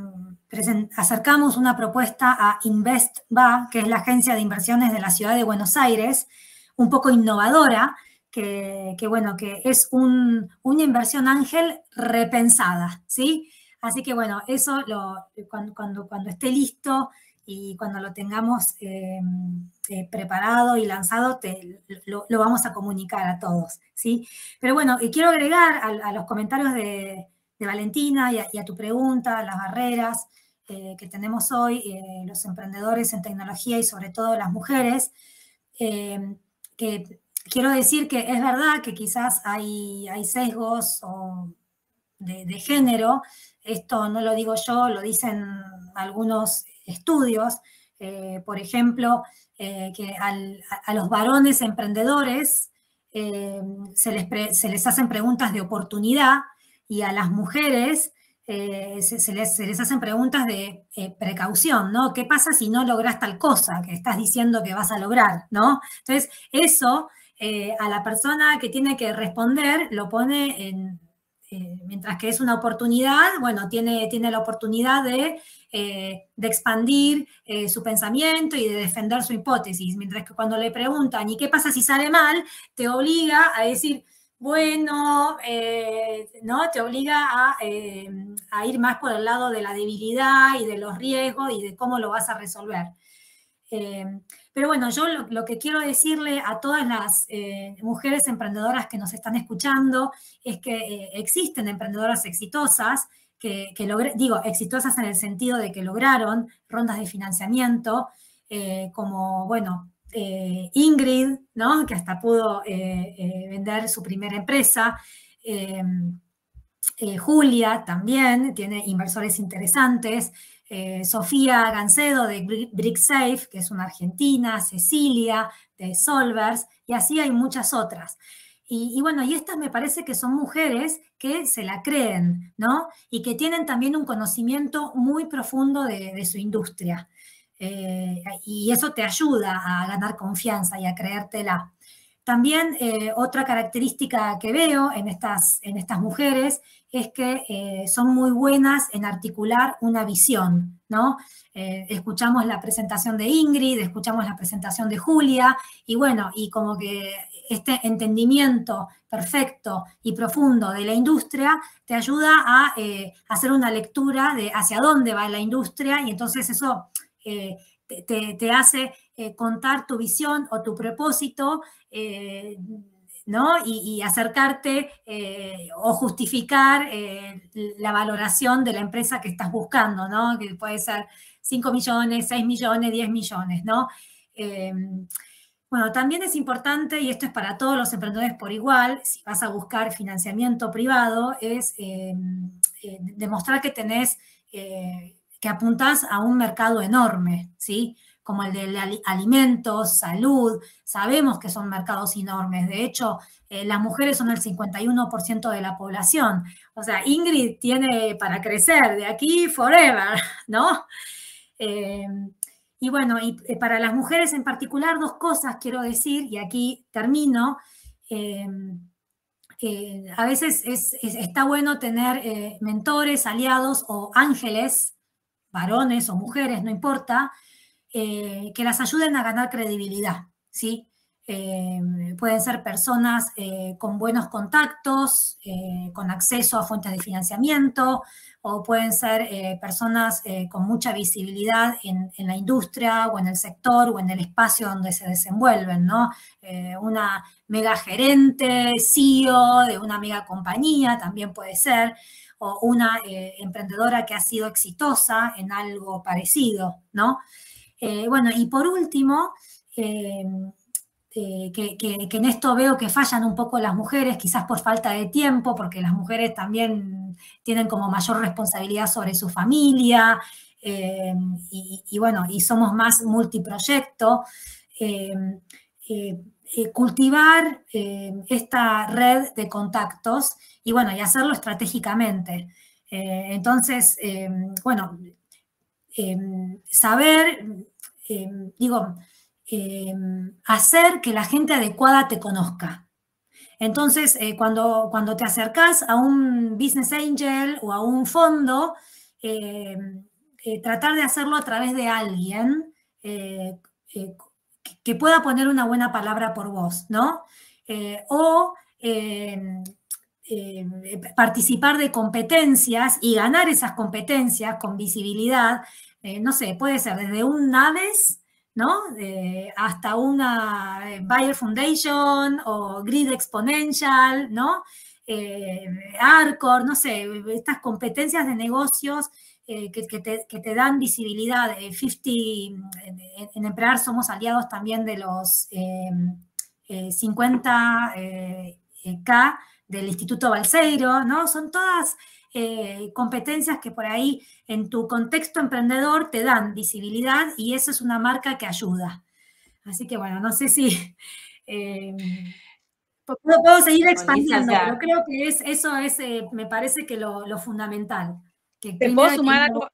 acercamos una propuesta a InvestBA, que es la agencia de inversiones de la ciudad de Buenos Aires, un poco innovadora, que, que bueno, que es un, una inversión ángel repensada, ¿sí? Así que, bueno, eso lo, cuando, cuando, cuando esté listo y cuando lo tengamos eh, eh, preparado y lanzado, te, lo, lo vamos a comunicar a todos, ¿sí? Pero, bueno, y quiero agregar a, a los comentarios de, de Valentina y a, y a tu pregunta, las barreras eh, que tenemos hoy, eh, los emprendedores en tecnología y, sobre todo, las mujeres, eh, que quiero decir que es verdad que quizás hay, hay sesgos o de, de género. Esto no lo digo yo, lo dicen algunos estudios, eh, por ejemplo, eh, que al, a los varones emprendedores eh, se, les pre, se les hacen preguntas de oportunidad, y a las mujeres eh, se, se, les, se les hacen preguntas de eh, precaución, ¿no? ¿Qué pasa si no logras tal cosa que estás diciendo que vas a lograr, ¿no? Entonces, eso eh, a la persona que tiene que responder lo pone en, eh, mientras que es una oportunidad, bueno, tiene, tiene la oportunidad de, eh, de expandir eh, su pensamiento y de defender su hipótesis, mientras que cuando le preguntan, ¿y qué pasa si sale mal?, te obliga a decir... Bueno, eh, ¿no? Te obliga a, eh, a ir más por el lado de la debilidad y de los riesgos y de cómo lo vas a resolver. Eh, pero bueno, yo lo, lo que quiero decirle a todas las eh, mujeres emprendedoras que nos están escuchando es que eh, existen emprendedoras exitosas, que, que logre, digo, exitosas en el sentido de que lograron rondas de financiamiento, eh, como, bueno, Eh, Ingrid, ¿no? Que hasta pudo eh, eh, vender su primera empresa. Eh, eh, Julia también tiene inversores interesantes. eh, Sofía Gancedo de Bricksafe, que es una argentina, Cecilia de Solvers, y así hay muchas otras. Y, y bueno, y estas me parece que son mujeres que se la creen, ¿no? Y que tienen también un conocimiento muy profundo de, de su industria. Eh, y eso te ayuda a ganar confianza y a creértela. También eh, otra característica que veo en estas, en estas mujeres es que eh, son muy buenas en articular una visión, ¿no? Eh, escuchamos la presentación de Ingrid, escuchamos la presentación de Julia, y bueno, y como que este entendimiento perfecto y profundo de la industria te ayuda a eh, hacer una lectura de hacia dónde va la industria, y entonces eso eh, te, te hace eh, contar tu visión o tu propósito, eh, ¿no? Y, y acercarte eh, o justificar eh, la valoración de la empresa que estás buscando, ¿no? Que puede ser cinco millones, seis millones, diez millones, ¿no? Eh, bueno, también es importante, y esto es para todos los emprendedores por igual, si vas a buscar financiamiento privado, es eh, eh, demostrar que tenés, eh, que apuntás a un mercado enorme, ¿sí? Como el de alimentos, salud, sabemos que son mercados enormes. De hecho, eh, las mujeres son el cincuenta y uno por ciento de la población. O sea, Ingrid tiene para crecer de aquí forever, ¿no? Eh, y bueno, y para las mujeres en particular, dos cosas quiero decir, y aquí termino. Eh, eh, a veces es, es, está bueno tener eh, mentores, aliados o ángeles, varones o mujeres, no importa, Eh, que las ayuden a ganar credibilidad, ¿sí? Eh, pueden ser personas eh, con buenos contactos, eh, con acceso a fuentes de financiamiento, o pueden ser eh, personas eh, con mucha visibilidad en, en la industria o en el sector o en el espacio donde se desenvuelven, ¿no? Eh, una mega gerente, C E O de una mega compañía también puede ser, o una eh, emprendedora que ha sido exitosa en algo parecido, ¿no? Eh, bueno, y por último, eh, eh, que, que, que en esto veo que fallan un poco las mujeres, quizás por falta de tiempo, porque las mujeres también tienen como mayor responsabilidad sobre su familia, eh, y, y bueno, y somos más multiproyecto. Eh, eh, cultivar eh, esta red de contactos y bueno, y hacerlo estratégicamente. Eh, entonces, eh, bueno... Eh, saber, eh, digo, eh, hacer que la gente adecuada te conozca. Entonces, eh, cuando, cuando te acercas a un business angel o a un fondo, eh, eh, tratar de hacerlo a través de alguien eh, eh, que pueda poner una buena palabra por vos, ¿no? Eh, o... Eh, Eh, participar de competencias y ganar esas competencias con visibilidad, eh, no sé, puede ser desde un Naves, ¿no? Eh, hasta una Bayer Foundation o Grid Exponential, ¿no? Eh, Arcor, no sé, estas competencias de negocios eh, que, que, te, que te dan visibilidad. Eh, cincuenta, en, en Emprear somos aliados también de los eh, eh, cincuenta K, eh, del Instituto Balseiro, ¿no? Son todas eh, competencias que por ahí en tu contexto emprendedor te dan visibilidad y eso es una marca que ayuda. Así que, bueno, no sé si... Eh, puedo, puedo seguir expandiendo, pero creo que es, eso es, eh, me parece que lo, lo fundamental. Que ¿Te puedo sumar algo?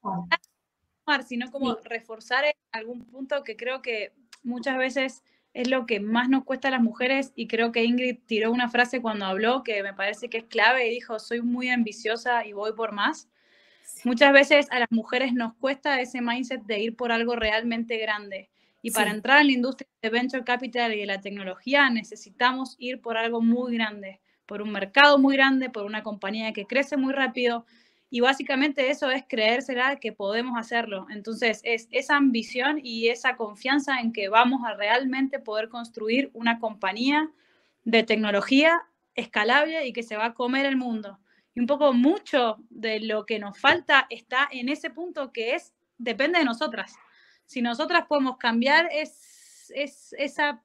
Sino como sí. Reforzar en algún punto que creo que muchas veces... es lo que más nos cuesta a las mujeres, y creo que Ingrid tiró una frase cuando habló que me parece que es clave, y dijo, soy muy ambiciosa y voy por más. Sí. Muchas veces a las mujeres nos cuesta ese mindset de ir por algo realmente grande. Y para sí. entrar en la industria de venture capital y de la tecnología necesitamos ir por algo muy grande, por un mercado muy grande, por una compañía que crece muy rápido, y básicamente eso es creérsela que podemos hacerlo. Entonces, es esa ambición y esa confianza en que vamos a realmente poder construir una compañía de tecnología escalable y que se va a comer el mundo. Y un poco mucho de lo que nos falta está en ese punto que es, depende de nosotras. Si nosotras podemos cambiar es, es, esa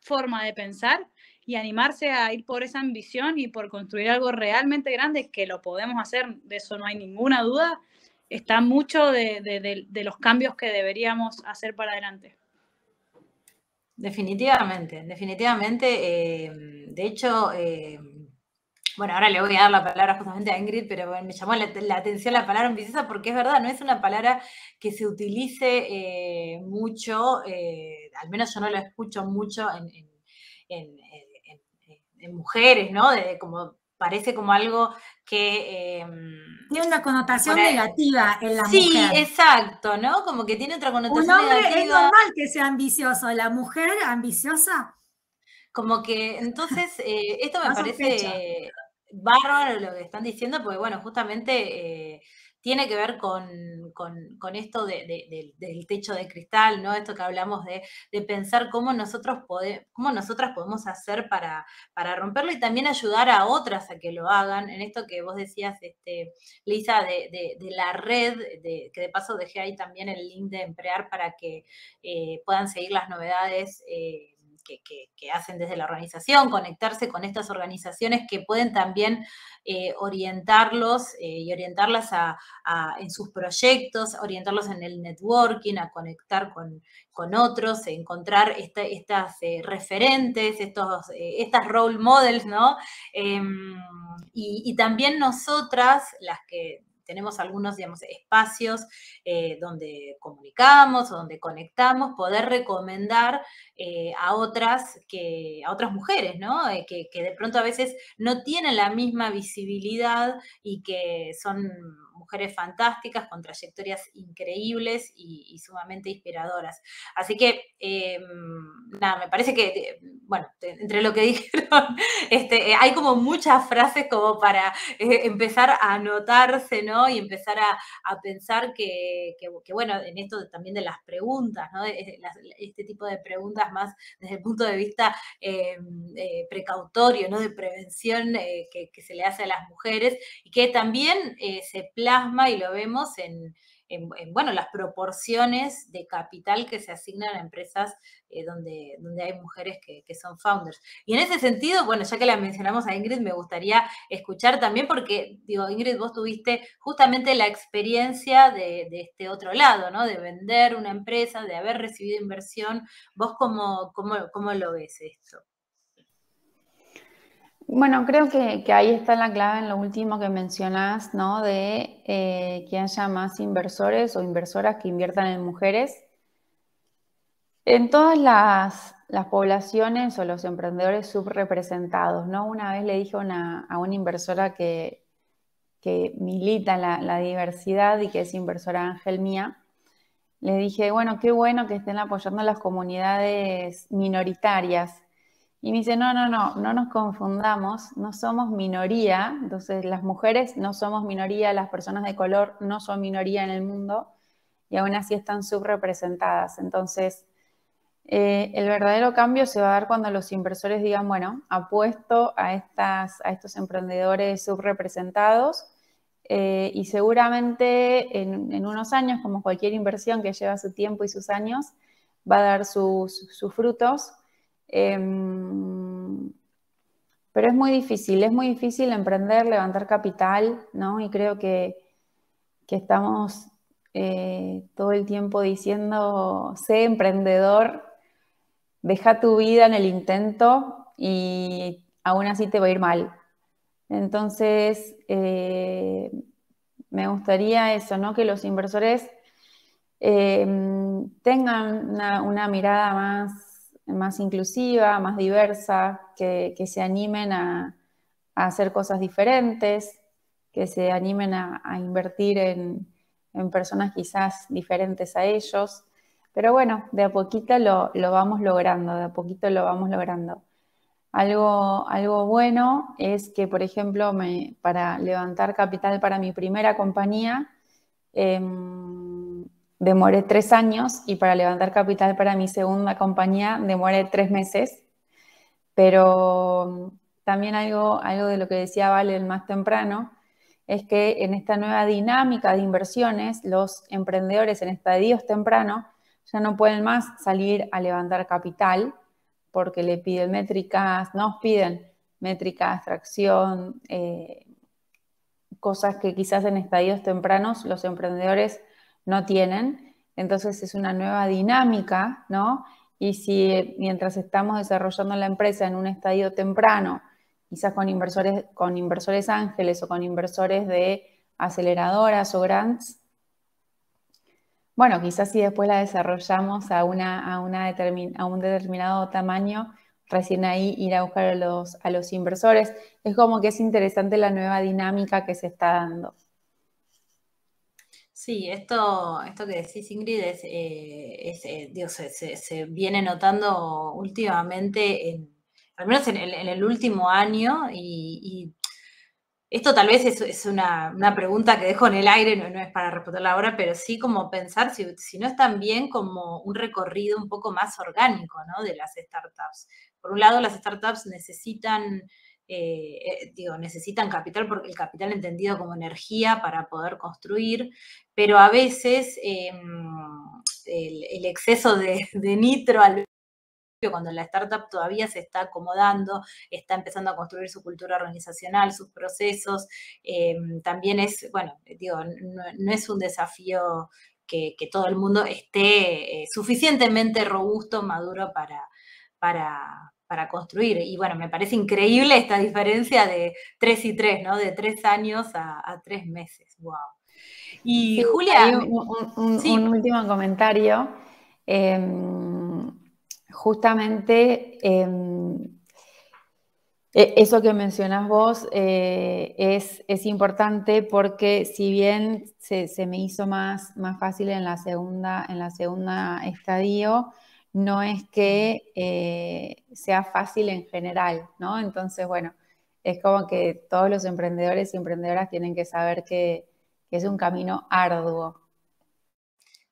forma de pensar y animarse a ir por esa ambición y por construir algo realmente grande, que lo podemos hacer, de eso no hay ninguna duda, está mucho de, de, de, de los cambios que deberíamos hacer para adelante. Definitivamente, definitivamente. Eh, de hecho, eh, bueno, ahora le voy a dar la palabra justamente a Ingrid, pero me llamó la, la atención la palabra ambiciosa porque es verdad, no es una palabra que se utilice eh, mucho, eh, al menos yo no la escucho mucho en, en, en, en, en mujeres, ¿no? De, como parece como algo que... Eh, tiene una connotación para, negativa en la sí, mujer. Sí, exacto, ¿no? Como que tiene otra connotación negativa. Un hombre es normal que sea ambicioso, la mujer ambiciosa... Como que, entonces, eh, esto me parece eh, bárbaro lo que están diciendo, porque, bueno, justamente eh, tiene que ver con, con, con esto de, de, de, del techo de cristal, ¿no? Esto que hablamos de, de pensar cómo nosotros pode, cómo nosotras podemos hacer para, para romperlo y también ayudar a otras a que lo hagan. En esto que vos decías, este, Lisa, de, de, de la red, de, que de paso dejé ahí también el link de Emprear para que eh, puedan seguir las novedades eh, Que, que, que hacen desde la organización, conectarse con estas organizaciones que pueden también eh, orientarlos eh, y orientarlas a, a, en sus proyectos, orientarlos en el networking, a conectar con, con otros, encontrar esta, estas eh, referentes, estos, eh, estas role models, ¿no? Eh, y, y también nosotras, las que... tenemos algunos, digamos, espacios eh, donde comunicamos o donde conectamos, poder recomendar eh, a otras que a otras mujeres, ¿no? Eh, que, que de pronto a veces no tienen la misma visibilidad y que son mujeres fantásticas con trayectorias increíbles y, y sumamente inspiradoras. Así que, eh, nada, me parece que, bueno, entre lo que dijeron, este, hay como muchas frases como para eh, empezar a anotarse, ¿no? Y empezar a, a pensar que, que, que, bueno, en esto también de las preguntas, ¿no? Este, este tipo de preguntas más desde el punto de vista eh, eh, precautorio, ¿no? De prevención eh, que, que se le hace a las mujeres y que también eh, se plantea y lo vemos en, en, en bueno, las proporciones de capital que se asignan a empresas eh, donde, donde hay mujeres que, que son founders. Y en ese sentido, bueno, ya que la mencionamos a Ingrid, me gustaría escuchar también porque, digo, Ingrid, vos tuviste justamente la experiencia de, de este otro lado, ¿no? De vender una empresa, de haber recibido inversión. ¿Vos cómo, cómo, cómo lo ves esto? Bueno, creo que, que ahí está la clave en lo último que mencionás, ¿no? De eh, que haya más inversores o inversoras que inviertan en mujeres. En todas las, las poblaciones o los emprendedores subrepresentados, ¿no? Una vez le dije una, a una inversora que, que milita la, la diversidad y que es inversora ángel mía, le dije, bueno, qué bueno que estén apoyando a las comunidades minoritarias. Y me dice, no, no, no, no nos confundamos, no somos minoría, entonces las mujeres no somos minoría, las personas de color no son minoría en el mundo y aún así están subrepresentadas. Entonces, eh, el verdadero cambio se va a dar cuando los inversores digan, bueno, apuesto a, estas, a estos emprendedores subrepresentados eh, y seguramente en, en unos años, como cualquier inversión que lleva su tiempo y sus años, va a dar sus, sus frutos. Eh, pero es muy difícil, es muy difícil emprender, levantar capital, ¿no? Y creo que, que estamos eh, todo el tiempo diciendo, sé emprendedor, deja tu vida en el intento y aún así te va a ir mal. Entonces, eh, me gustaría eso, ¿no? Que los inversores eh, tengan una, una mirada más más inclusiva, más diversa, que, que se animen a, a hacer cosas diferentes, que se animen a, a invertir en, en personas quizás diferentes a ellos. Pero bueno, de a poquito lo, lo vamos logrando, de a poquito lo vamos logrando. Algo, algo bueno es que, por ejemplo, me, para levantar capital para mi primera compañía, eh, demoré tres años y para levantar capital para mi segunda compañía demoré tres meses. Pero también algo, algo de lo que decía Vale el más temprano es que en esta nueva dinámica de inversiones los emprendedores en estadios temprano ya no pueden más salir a levantar capital porque le piden métricas, nos piden métricas, tracción, eh, cosas que quizás en estadios tempranos los emprendedores no tienen. Entonces es una nueva dinámica, ¿no? Y si mientras estamos desarrollando la empresa en un estadio temprano, quizás con inversores, con inversores ángeles o con inversores de aceleradoras o grants, bueno, quizás si después la desarrollamos a, una, a, una determin, a un determinado tamaño, recién ahí ir a buscar a los, a los inversores. Es como que es interesante la nueva dinámica que se está dando. Sí, esto, esto que decís, Ingrid, es, eh, es, eh, Dios, se, se, se viene notando últimamente, en, al menos en el, en el último año, y, y esto tal vez es, es una, una pregunta que dejo en el aire, no, no es para responderla ahora, pero sí como pensar si, si no es también como un recorrido un poco más orgánico, ¿no? De las startups. Por un lado, las startups necesitan, eh, eh, digo, necesitan capital, porque el capital entendido como energía para poder construir, pero a veces eh, el, el exceso de, de nitro al cuando la startup todavía se está acomodando, está empezando a construir su cultura organizacional, sus procesos, eh, también es, bueno, digo, no, no es un desafío que, que todo el mundo esté eh, suficientemente robusto, maduro para, para, para construir. Y bueno, me parece increíble esta diferencia de tres y tres, ¿no? De tres años a, a tres meses. Wow. Y sí, Julia... Hay un, un, un, sí. un último comentario. Eh, Justamente eh, eso que mencionás vos eh, es, es importante, porque si bien se, se me hizo más, más fácil en la segunda, en la segunda estadio, no es que eh, sea fácil en general, ¿no? Entonces, bueno, es como que todos los emprendedores y emprendedoras tienen que saber que, que es un camino arduo.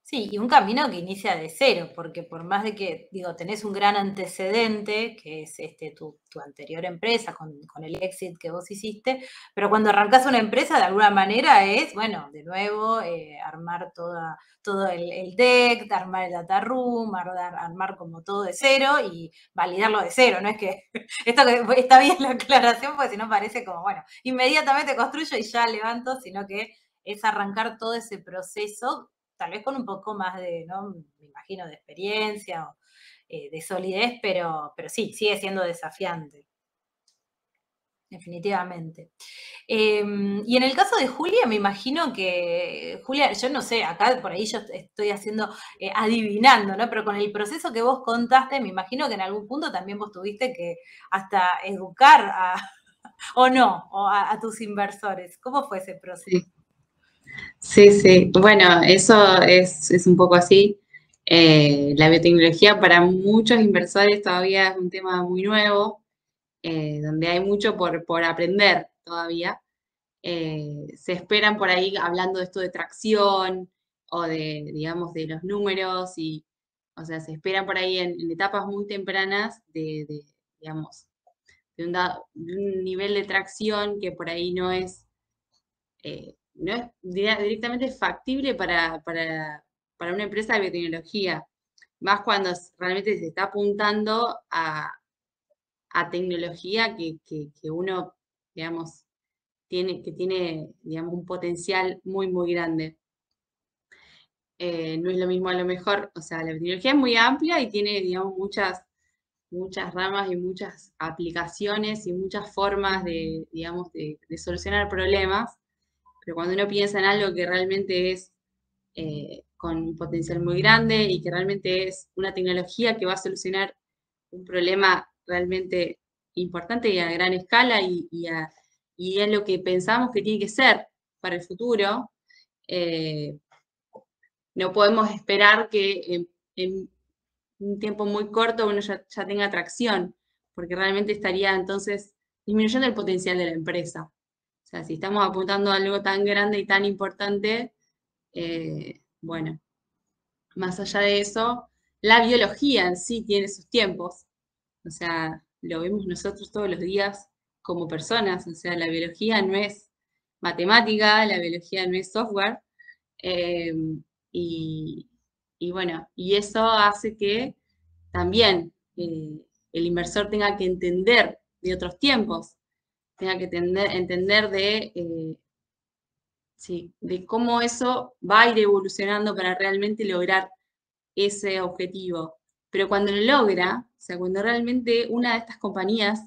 Sí, y un camino que inicia de cero, porque por más de que, digo, tenés un gran antecedente, que es este tu, tu anterior empresa, con, con el exit que vos hiciste, pero cuando arrancás una empresa, de alguna manera es, bueno, de nuevo, eh, armar toda, todo el, el deck, armar el data room, armar, armar como todo de cero y validarlo de cero. No es que, esto que está bien la aclaración, porque si no parece como, bueno, inmediatamente construyo y ya levanto, sino que es arrancar todo ese proceso, tal vez con un poco más de, ¿no? Me imagino, de experiencia o eh, de solidez, pero, pero sí, sigue siendo desafiante. Definitivamente. Eh, y en el caso de Julia, me imagino que, Julia, yo no sé, acá por ahí yo estoy haciendo, eh, adivinando, ¿no? Pero con el proceso que vos contaste, me imagino que en algún punto también vos tuviste que hasta educar a, o no, o a, a tus inversores. ¿Cómo fue ese proceso? Sí. Sí, sí. Bueno, eso es, es un poco así. Eh, la biotecnología para muchos inversores todavía es un tema muy nuevo, eh, donde hay mucho por, por aprender todavía. Eh, se esperan por ahí hablando de esto de tracción o de, digamos, de los números. Y, o sea, se esperan por ahí en, en etapas muy tempranas de, de digamos, de un, da, de un nivel de tracción que por ahí no es... Eh, no es directamente factible para, para, para una empresa de biotecnología, más cuando realmente se está apuntando a, a tecnología que, que, que uno, digamos, tiene, que tiene, digamos, un potencial muy, muy grande. Eh, no es lo mismo a lo mejor, o sea, la biotecnología es muy amplia y tiene, digamos, muchas, muchas ramas y muchas aplicaciones y muchas formas de, digamos, de, de solucionar problemas. Pero cuando uno piensa en algo que realmente es eh, con un potencial muy grande y que realmente es una tecnología que va a solucionar un problema realmente importante y a gran escala y, y, a, y es lo que pensamos que tiene que ser para el futuro, eh, no podemos esperar que en, en un tiempo muy corto uno ya, ya tenga tracción, porque realmente estaría entonces disminuyendo el potencial de la empresa. O sea, si estamos apuntando a algo tan grande y tan importante, eh, bueno, más allá de eso, la biología en sí tiene sus tiempos. O sea, lo vemos nosotros todos los días como personas. O sea, la biología no es matemática, la biología no es software. Eh, y, y bueno, y eso hace que también eh, el inversor tenga que entender de otros tiempos. Tenga que entender de eh, ¿sí? De cómo eso va a ir evolucionando para realmente lograr ese objetivo. Pero cuando lo logra, o sea, cuando realmente una de estas compañías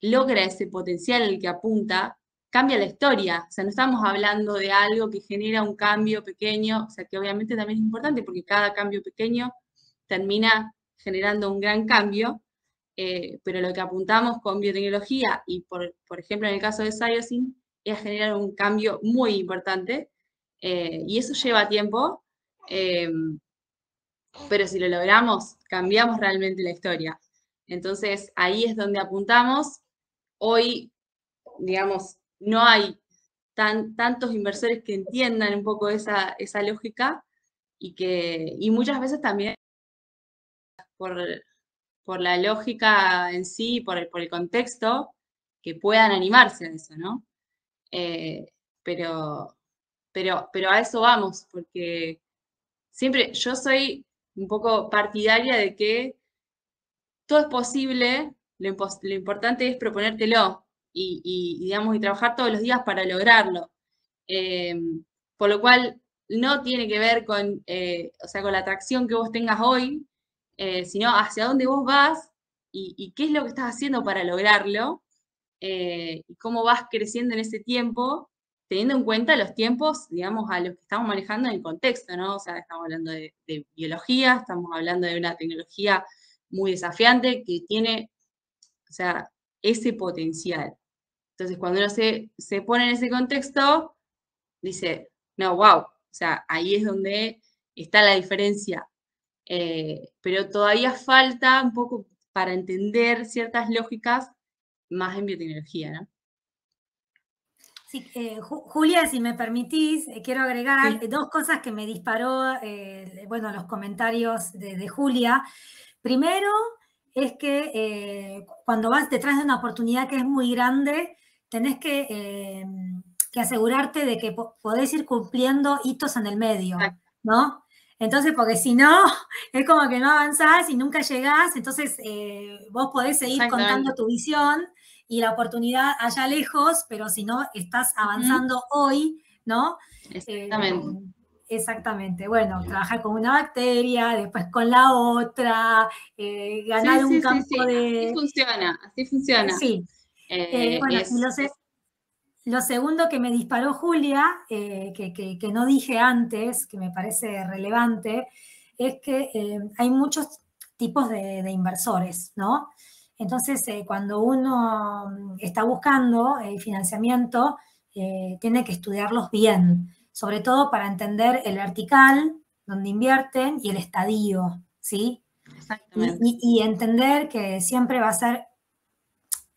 logra ese potencial al que apunta, cambia la historia. O sea, no estamos hablando de algo que genera un cambio pequeño, o sea, que obviamente también es importante porque cada cambio pequeño termina generando un gran cambio, eh, pero lo que apuntamos con biotecnología y, por, por ejemplo, en el caso de Sciocyn, es generar un cambio muy importante eh, y eso lleva tiempo, eh, pero si lo logramos, cambiamos realmente la historia. Entonces, ahí es donde apuntamos. Hoy, digamos, no hay tan, tantos inversores que entiendan un poco esa, esa lógica y, que, y muchas veces también por, por la lógica en sí, por el, por el contexto, que puedan animarse a eso, ¿no? Eh, pero, pero, pero a eso vamos, porque siempre yo soy un poco partidaria de que todo es posible, lo, impos lo importante es proponértelo y, y, digamos, y trabajar todos los días para lograrlo. Eh, por lo cual, no tiene que ver con, eh, o sea, con la atracción que vos tengas hoy, eh, sino hacia dónde vos vas y, y qué es lo que estás haciendo para lograrlo eh, y cómo vas creciendo en ese tiempo, teniendo en cuenta los tiempos, digamos, a los que estamos manejando en el contexto, ¿no? O sea, estamos hablando de, de biología, estamos hablando de una tecnología muy desafiante, que tiene, o sea, ese potencial. Entonces, cuando uno se, se pone en ese contexto, dice, no, wow, o sea, ahí es donde está la diferencia. Eh, pero todavía falta un poco para entender ciertas lógicas más en biotecnología, ¿no? Sí, eh, Julia, si me permitís, eh, quiero agregar sí. dos cosas que me disparó, eh, bueno, los comentarios de, de Julia. Primero, es que eh, cuando vas detrás de una oportunidad que es muy grande, tenés que, eh, que asegurarte de que po podés ir cumpliendo hitos en el medio, ¿no? Entonces, porque si no, es como que no avanzás y nunca llegás, entonces eh, vos podés seguir contando tu visión y la oportunidad allá lejos, pero si no, estás avanzando mm-hmm. hoy, ¿no? Exactamente. Eh, Exactamente, bueno, trabajar con una bacteria, después con la otra, eh, ganar sí, sí, un campo sí, sí. de... Así funciona, así funciona. Sí. Eh, eh, bueno, es... lo, se... lo segundo que me disparó Julia, eh, que, que, que no dije antes, que me parece relevante, es que eh, hay muchos tipos de, de inversores, ¿no? Entonces, eh, cuando uno está buscando el financiamiento, eh, tiene que estudiarlos bien, sobre todo para entender el vertical, donde invierten, y el estadio, ¿sí? Exactamente. Y, y, y entender que siempre va a ser,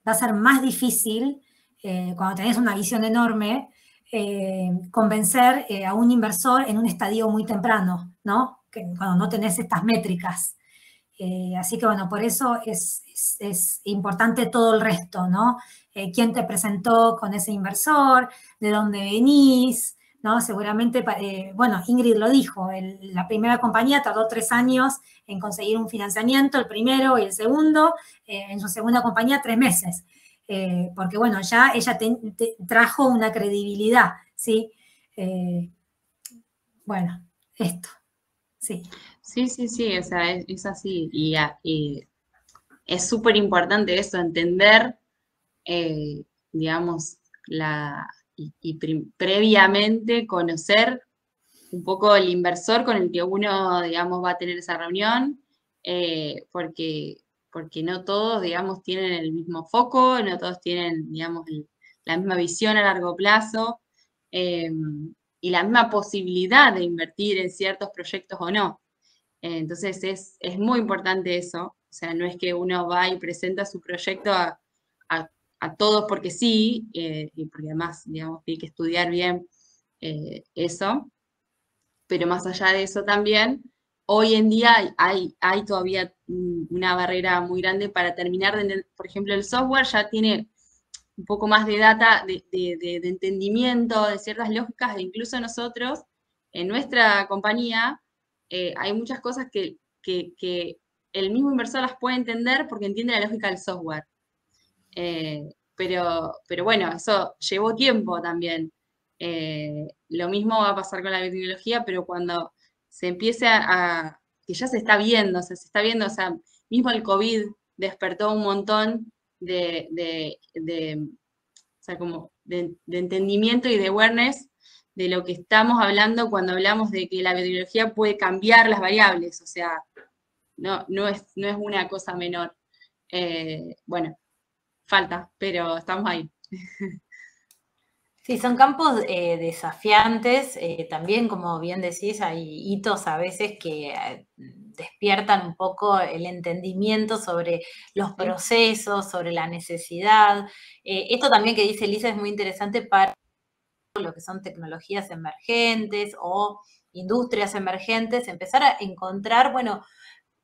va a ser más difícil, eh, cuando tenés una visión enorme, eh, convencer eh, a un inversor en un estadio muy temprano, ¿no? Que, cuando no tenés estas métricas. Eh, así que, bueno, por eso es, es, es importante todo el resto, ¿no? Eh, ¿Quién te presentó con ese inversor? ¿De dónde venís? ¿No? Seguramente, eh, bueno, Ingrid lo dijo, el, la primera compañía tardó tres años en conseguir un financiamiento, el primero y el segundo, eh, en su segunda compañía tres meses, eh, porque, bueno, ya ella te, te trajo una credibilidad, ¿sí? Eh, bueno, esto, sí. Sí, sí, sí, o sea, es, es así, y, y es súper importante eso, entender, eh, digamos, la... y, y previamente conocer un poco el inversor con el que uno, digamos, va a tener esa reunión, eh, porque, porque no todos, digamos, tienen el mismo foco, no todos tienen, digamos, el, la misma visión a largo plazo eh, y la misma posibilidad de invertir en ciertos proyectos o no. Eh, entonces, es, es muy importante eso. O sea, no es que uno va y presenta su proyecto a, a a todos porque sí, eh, y porque además, digamos, hay que estudiar bien eh, eso, pero más allá de eso también, hoy en día hay, hay todavía una barrera muy grande para terminar, de, por ejemplo, el software ya tiene un poco más de data, de, de, de, de entendimiento, de ciertas lógicas, e incluso nosotros, en nuestra compañía, eh, hay muchas cosas que, que, que el mismo inversor las puede entender porque entiende la lógica del software. Eh, pero, pero bueno, eso llevó tiempo también. Eh, lo mismo va a pasar con la biotecnología, pero cuando se empiece a, a que ya se está viendo, o sea, se está viendo, o sea, mismo el COVID despertó un montón de, de, de, o sea, como de, de entendimiento y de awareness de lo que estamos hablando cuando hablamos de que la biotecnología puede cambiar las variables, o sea, no, no, es, no es una cosa menor. Eh, bueno, falta, pero estamos ahí. Sí, son campos eh, desafiantes. Eh, también, como bien decís, hay hitos a veces que despiertan un poco el entendimiento sobre los procesos, sobre la necesidad. Eh, esto también que dice Lisa es muy interesante para lo que son tecnologías emergentes o industrias emergentes. Empezar a encontrar, bueno,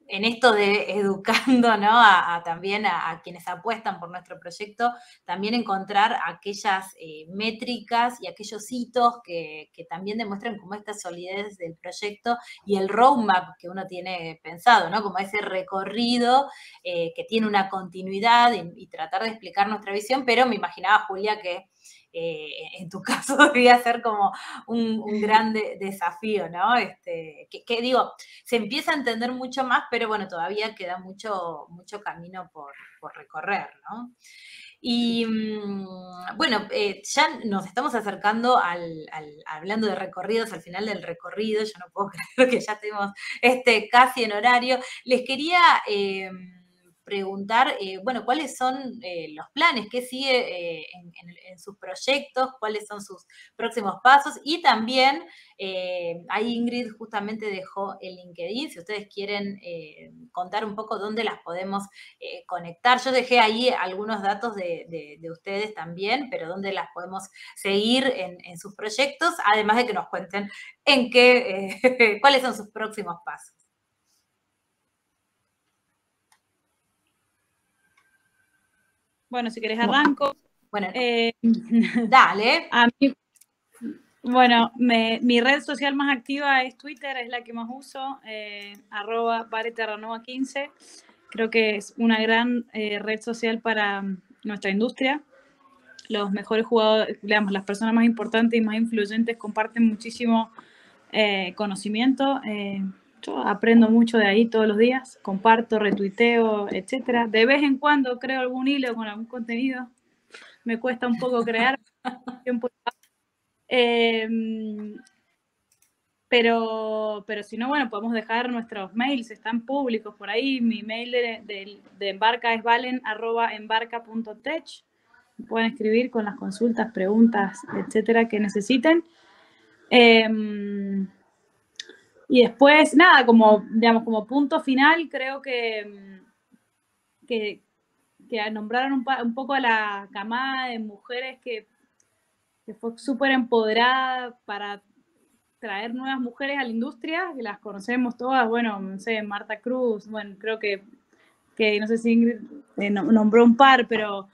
en esto de educando, ¿no?, a, a también a, a quienes apuestan por nuestro proyecto, también encontrar aquellas eh, métricas y aquellos hitos que, que también demuestran como esta solidez del proyecto y el roadmap que uno tiene pensado, ¿no?, como ese recorrido eh, que tiene una continuidad y, y tratar de explicar nuestra visión. Pero me imaginaba, Julia, que Eh, en tu caso debía ser como un, un gran de, desafío, ¿no? Este, que, que digo, se empieza a entender mucho más, pero bueno, todavía queda mucho, mucho camino por, por recorrer, ¿no? Y bueno, eh, ya nos estamos acercando al, al, hablando de recorridos, al final del recorrido. Yo no puedo creer que ya estemos este, casi en horario. Les quería Eh, preguntar, eh, bueno, cuáles son eh, los planes, qué sigue eh, en, en, en sus proyectos, cuáles son sus próximos pasos. Y también, eh, ahí Ingrid justamente dejó el LinkedIn, si ustedes quieren eh, contar un poco dónde las podemos eh, conectar. Yo dejé ahí algunos datos de, de, de ustedes también, pero dónde las podemos seguir en, en sus proyectos, además de que nos cuenten en qué, eh, cuáles son sus próximos pasos. Bueno, si querés arranco. Bueno, eh, dale. A mí, bueno, me, mi red social más activa es Twitter, es la que más uso, eh, arroba Vale Terranova quince. Creo que es una gran eh, red social para nuestra industria. Los mejores jugadores, digamos, las personas más importantes y más influyentes comparten muchísimo eh, conocimiento. Eh, yo aprendo mucho de ahí todos los días, comparto, retuiteo, etcétera. De vez en cuando creo algún hilo con algún contenido. Me cuesta un poco crear. eh, pero, pero si no, bueno, podemos dejar nuestros mails, están públicos por ahí. Mi mail de, de, de Embarca es valen arroba embarca punto tech. Pueden escribir con las consultas, preguntas, etcétera, que necesiten. Eh, Y después, nada, como, digamos, como punto final, creo que, que, que nombraron un, pa, un poco a la camada de mujeres que, que fue súper empoderada para traer nuevas mujeres a la industria, que las conocemos todas, bueno, no sé, Marta Cruz, bueno, creo que, que no sé si Ingrid eh, nombró un par, pero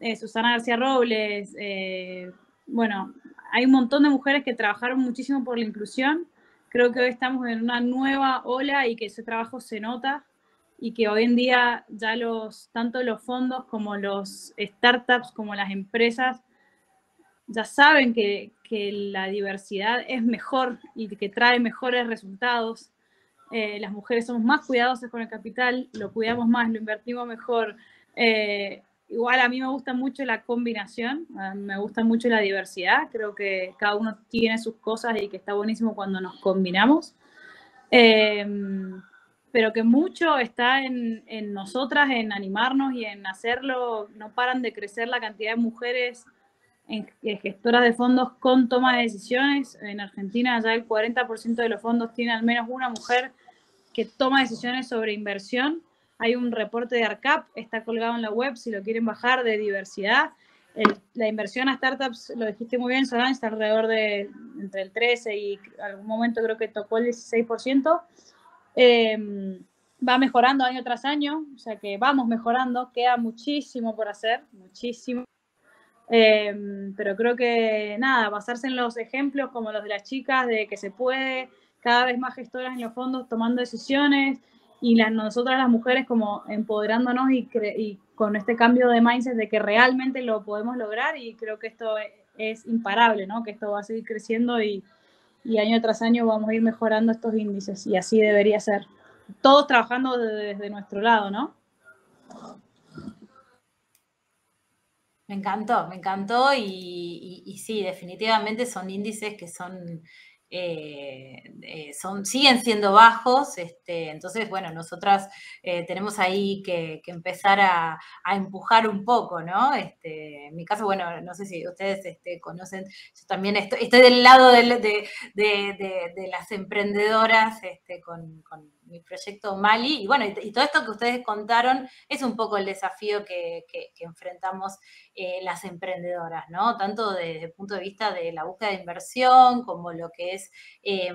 eh, Susana García Robles, eh, bueno, hay un montón de mujeres que trabajaron muchísimo por la inclusión. Creo que hoy estamos en una nueva ola y que ese trabajo se nota y que hoy en día ya los, tanto los fondos como los startups, como las empresas, ya saben que, que la diversidad es mejor y que trae mejores resultados. Eh, las mujeres somos más cuidadosas con el capital, lo cuidamos más, lo invertimos mejor. Eh, igual a mí me gusta mucho la combinación, me gusta mucho la diversidad, creo que cada uno tiene sus cosas y que está buenísimo cuando nos combinamos, eh, pero que mucho está en, en nosotras, en animarnos y en hacerlo. No paran de crecer la cantidad de mujeres en, en gestoras de fondos con toma de decisiones. En Argentina ya el cuarenta por ciento de los fondos tiene al menos una mujer que toma decisiones sobre inversión. Hay un reporte de ARCAP, está colgado en la web, si lo quieren bajar, de diversidad. El, la inversión a startups, lo dijiste muy bien, Solán, está alrededor de entre el trece y algún momento creo que tocó el dieciséis por ciento. Eh, va mejorando año tras año, o sea que vamos mejorando. Queda muchísimo por hacer, muchísimo. Eh, pero creo que, nada, basarse en los ejemplos como los de las chicas, de que se puede, cada vez más gestoras en los fondos tomando decisiones, y las, nosotras las mujeres como empoderándonos y, cre y con este cambio de mindset de que realmente lo podemos lograr. Y creo que esto es imparable, ¿no? Que esto va a seguir creciendo y, y año tras año vamos a ir mejorando estos índices, y así debería ser. Todos trabajando desde, desde nuestro lado, ¿no? Me encantó, me encantó y, y, y sí, definitivamente son índices que son, eh, eh, son siguen siendo bajos, este, entonces, bueno, nosotras eh, tenemos ahí que, que empezar a, a empujar un poco, ¿no? Este, en mi caso, bueno, no sé si ustedes este, conocen, yo también estoy, estoy del lado de, de, de, de, de las emprendedoras este, con... con mi proyecto Mali, y bueno, y todo esto que ustedes contaron es un poco el desafío que, que, que enfrentamos eh, las emprendedoras, ¿no? Tanto desde el punto de vista de la búsqueda de inversión, como lo que es, eh,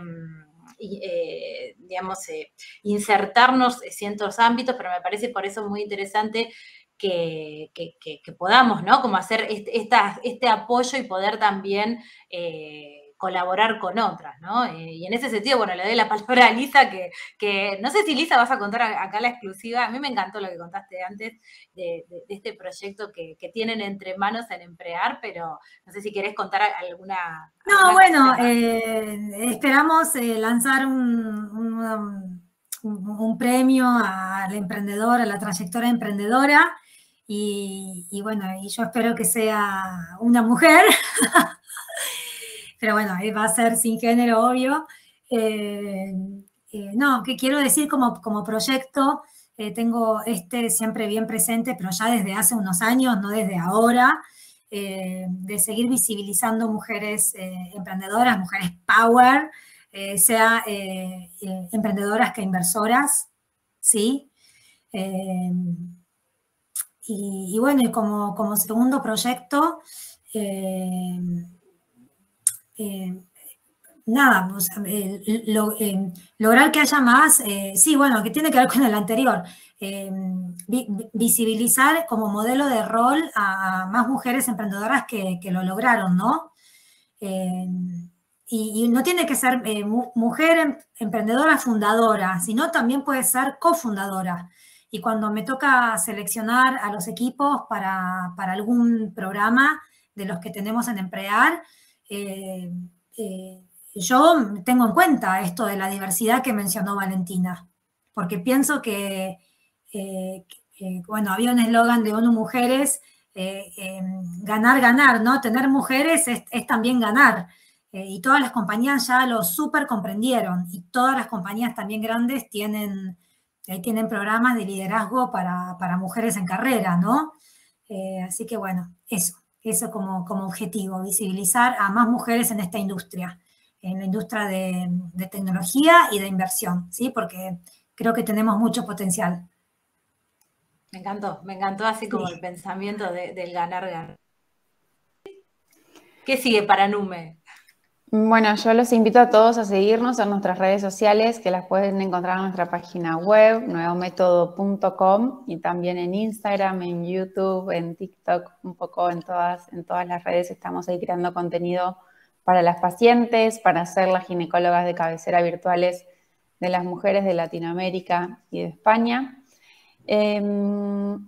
eh, digamos, eh, insertarnos en ciertos ámbitos, pero me parece por eso muy interesante que, que, que, que podamos, ¿no? Como hacer este, esta, este apoyo y poder también... Eh, colaborar con otras, ¿no? Eh, y en ese sentido, bueno, le doy la palabra a Lisa, que, que no sé si, Lisa, vas a contar acá la exclusiva. A mí me encantó lo que contaste antes de, de, de este proyecto que, que tienen entre manos en Emprear, pero no sé si querés contar alguna... No, alguna bueno, eh, esperamos eh, lanzar un, un, un, un premio a la emprendedora, a la trayectoria emprendedora, y, y bueno, y yo espero que sea una mujer... Pero bueno, va a ser sin género, obvio. Eh, eh, no, que quiero decir como, como proyecto, eh, tengo este siempre bien presente, pero ya desde hace unos años, no desde ahora, eh, de seguir visibilizando mujeres eh, emprendedoras, mujeres power, eh, sea eh, eh, emprendedoras que inversoras, ¿sí? Eh, y, y bueno, y como, como segundo proyecto... Eh, Eh, nada, o sea, eh, lo, eh, lograr que haya más, eh, sí, bueno, que tiene que ver con el anterior, eh, vi, visibilizar como modelo de rol a más mujeres emprendedoras que, que lo lograron, ¿no? Eh, y, y no tiene que ser eh, mujer emprendedora fundadora, sino también puede ser cofundadora. Y cuando me toca seleccionar a los equipos para, para algún programa de los que tenemos en Emprear, Eh, eh, yo tengo en cuenta esto de la diversidad que mencionó Valentina, porque pienso que, eh, que bueno, había un eslogan de ONU Mujeres, eh, eh, ganar, ganar, ¿no? Tener mujeres es, es también ganar, eh, y todas las compañías ya lo súper comprendieron, y todas las compañías también grandes tienen, eh, tienen programas de liderazgo para, para mujeres en carrera, ¿no? Eh, así que, bueno, eso. Eso como, como objetivo, visibilizar a más mujeres en esta industria, en la industria de, de tecnología y de inversión, ¿sí? Porque creo que tenemos mucho potencial. Me encantó, me encantó así como sí. El pensamiento de, del ganar, ganar. ¿Qué sigue para Nume? Bueno, yo los invito a todos a seguirnos en nuestras redes sociales, que las pueden encontrar en nuestra página web, nuevo método punto com, y también en Instagram, en YouTube, en TikTok, un poco en todas, en todas las redes estamos ahí creando contenido para las pacientes, para ser las ginecólogas de cabecera virtuales de las mujeres de Latinoamérica y de España. Eh,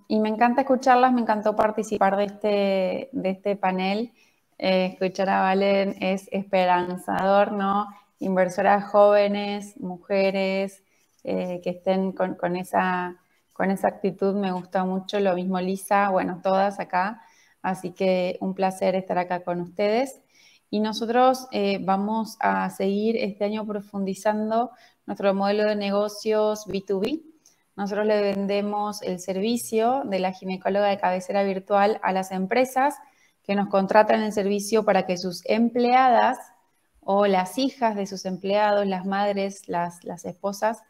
y me encanta escucharlas, me encantó participar de este, de este panel. Eh, escuchar a Valen es esperanzador, ¿no? Inversoras jóvenes, mujeres, eh, que estén con, con, esa, con esa actitud, me gusta mucho. Lo mismo Lisa, bueno, todas acá. Así que un placer estar acá con ustedes. Y nosotros eh, vamos a seguir este año profundizando nuestro modelo de negocios B dos B. Nosotros le vendemos el servicio de la ginecóloga de cabecera virtual a las empresas que nos contratan el servicio para que sus empleadas o las hijas de sus empleados, las madres, las, las esposas,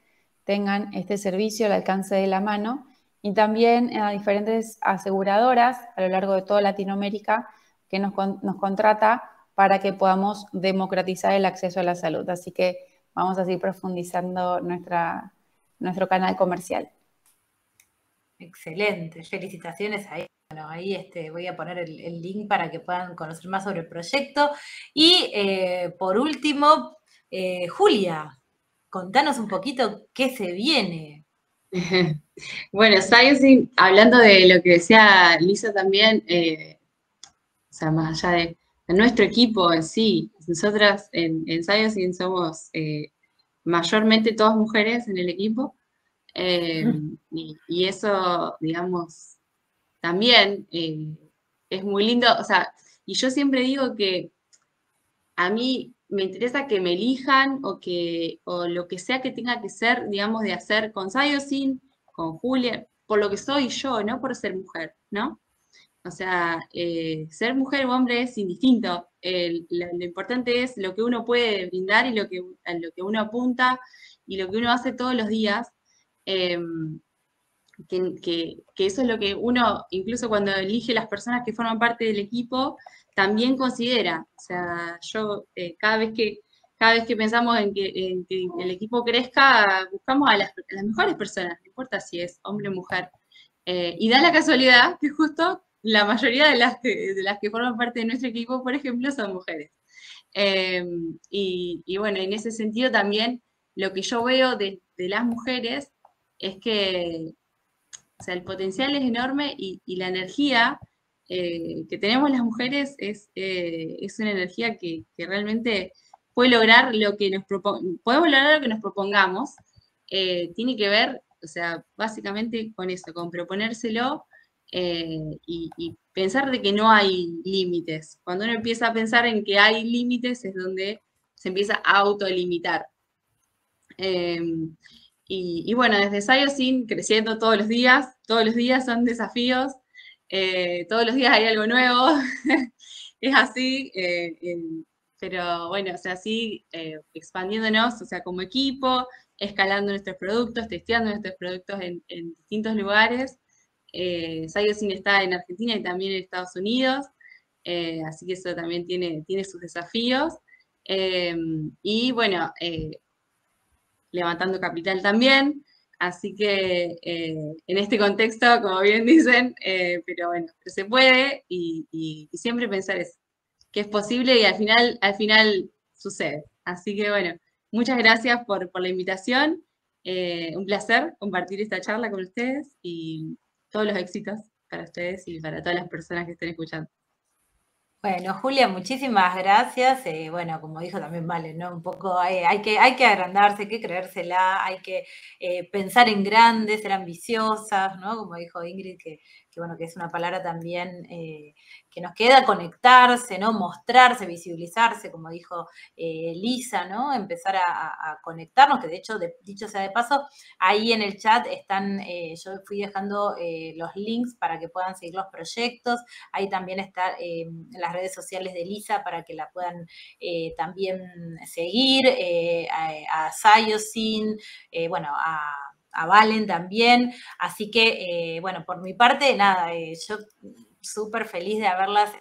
tengan este servicio al alcance de la mano. Y también a diferentes aseguradoras a lo largo de toda Latinoamérica que nos, nos contrata para que podamos democratizar el acceso a la salud. Así que vamos a seguir profundizando nuestra, nuestro canal comercial. Excelente, felicitaciones ahí. Bueno, ahí este, voy a poner el, el link para que puedan conocer más sobre el proyecto. Y eh, por último, eh, Julia, contanos un poquito qué se viene. Bueno, Sciocyn, hablando de lo que decía Lisa también, eh, o sea, más allá de, nuestro equipo en sí. Nosotras en, en Sciocyn somos eh, mayormente todas mujeres en el equipo. Eh, y, y eso, digamos, también eh, es muy lindo. O sea, y yo siempre digo que a mí me interesa que me elijan o que o lo que sea que tenga que ser, digamos, de hacer con Sciocyn, con Julia, por lo que soy yo, no por ser mujer, ¿no? O sea, eh, ser mujer o hombre es indistinto. El, lo, lo importante es lo que uno puede brindar y lo que, lo que uno apunta y lo que uno hace todos los días. Eh, que, que, que eso es lo que uno, incluso cuando elige las personas que forman parte del equipo, también considera. O sea, yo eh, cada vez que cada vez que pensamos en que, en que el equipo crezca, buscamos a las, a las mejores personas, no importa si es hombre o mujer. Eh, y da la casualidad que justo la mayoría de las que, de las que forman parte de nuestro equipo, por ejemplo, son mujeres. Eh, y, y bueno, en ese sentido también lo que yo veo de, de las mujeres es que, o sea, el potencial es enorme y, y la energía eh, que tenemos las mujeres es, eh, es una energía que, que realmente puede lograr lo que nos propongamos, podemos lograr lo que nos propongamos. Eh, tiene que ver, o sea, básicamente con eso, con proponérselo eh, y, y pensar de que no hay límites. Cuando uno empieza a pensar en que hay límites es donde se empieza a autolimitar. Eh, Y, y bueno, desde Sciocyn, creciendo todos los días, todos los días son desafíos, eh, todos los días hay algo nuevo, es así, eh, eh, pero bueno, o sea, así eh, expandiéndonos, o sea, como equipo, escalando nuestros productos, testeando nuestros productos en, en distintos lugares. Eh, Sciocyn está en Argentina y también en Estados Unidos, eh, así que eso también tiene, tiene sus desafíos. Eh, y bueno... Eh, levantando capital también, así que eh, en este contexto, como bien dicen, eh, pero bueno, pero se puede y, y, y siempre pensar eso, que es posible y al final, al final sucede. Así que bueno, muchas gracias por, por la invitación, eh, un placer compartir esta charla con ustedes y todos los éxitos para ustedes y para todas las personas que estén escuchando. Bueno, Julia, muchísimas gracias. Eh, bueno, como dijo también Vale, ¿no? Un poco eh, hay que, hay que agrandarse, hay que creérsela, hay que eh, pensar en grande, ser ambiciosas, ¿no? Como dijo Ingrid, que, que bueno, que es una palabra también eh, que nos queda, conectarse, ¿no? Mostrarse, visibilizarse, como dijo eh, Lisa, ¿no? Empezar a, a conectarnos, que de hecho, de, dicho sea de paso, ahí en el chat están, eh, yo fui dejando eh, los links para que puedan seguir los proyectos, ahí también están eh, las redes sociales de Lisa para que la puedan eh, también seguir, eh, a, a Sciocyn, eh, bueno, a, a Valen también. Así que, eh, bueno, por mi parte, nada, eh, yo súper feliz de haberlas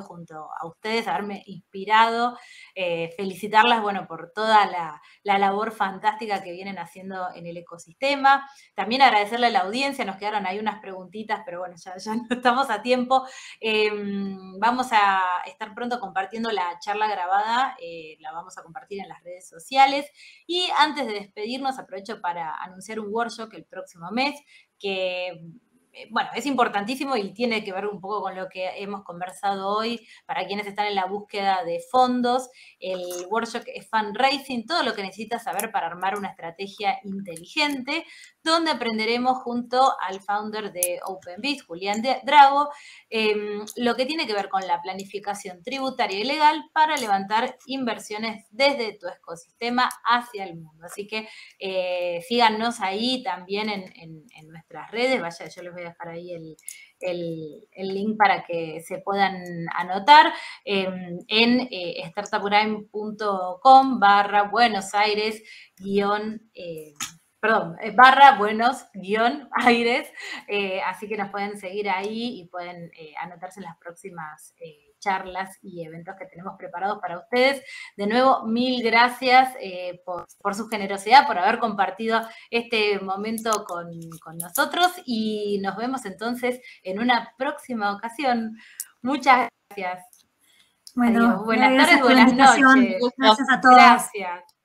junto a ustedes, haberme inspirado, eh, felicitarlas, bueno, por toda la, la labor fantástica que vienen haciendo en el ecosistema. También agradecerle a la audiencia, nos quedaron ahí unas preguntitas, pero bueno, ya, ya no estamos a tiempo. Eh, vamos a estar pronto compartiendo la charla grabada, eh, la vamos a compartir en las redes sociales. Y antes de despedirnos, aprovecho para anunciar un workshop el próximo mes, que... bueno, es importantísimo y tiene que ver un poco con lo que hemos conversado hoy. Para quienes están en la búsqueda de fondos, el workshop es fundraising, todo lo que necesitas saber para armar una estrategia inteligente, donde aprenderemos junto al founder de OpenBiz, Julián Drago, eh, lo que tiene que ver con la planificación tributaria y legal para levantar inversiones desde tu ecosistema hacia el mundo. Así que eh, síganos ahí también en, en, en nuestras redes. Vaya, yo les voy a dejar ahí el, el, el link para que se puedan anotar eh, en eh, startup grind punto com barra Buenos Aires guión... Eh, perdón, barra buenos guión aires, eh, así que nos pueden seguir ahí y pueden eh, anotarse en las próximas eh, charlas y eventos que tenemos preparados para ustedes. De nuevo, mil gracias eh, por, por su generosidad, por haber compartido este momento con, con nosotros y nos vemos entonces en una próxima ocasión. Muchas gracias. Bueno, adiós. Buenas tardes, buenas noches. Gracias a todos. Gracias.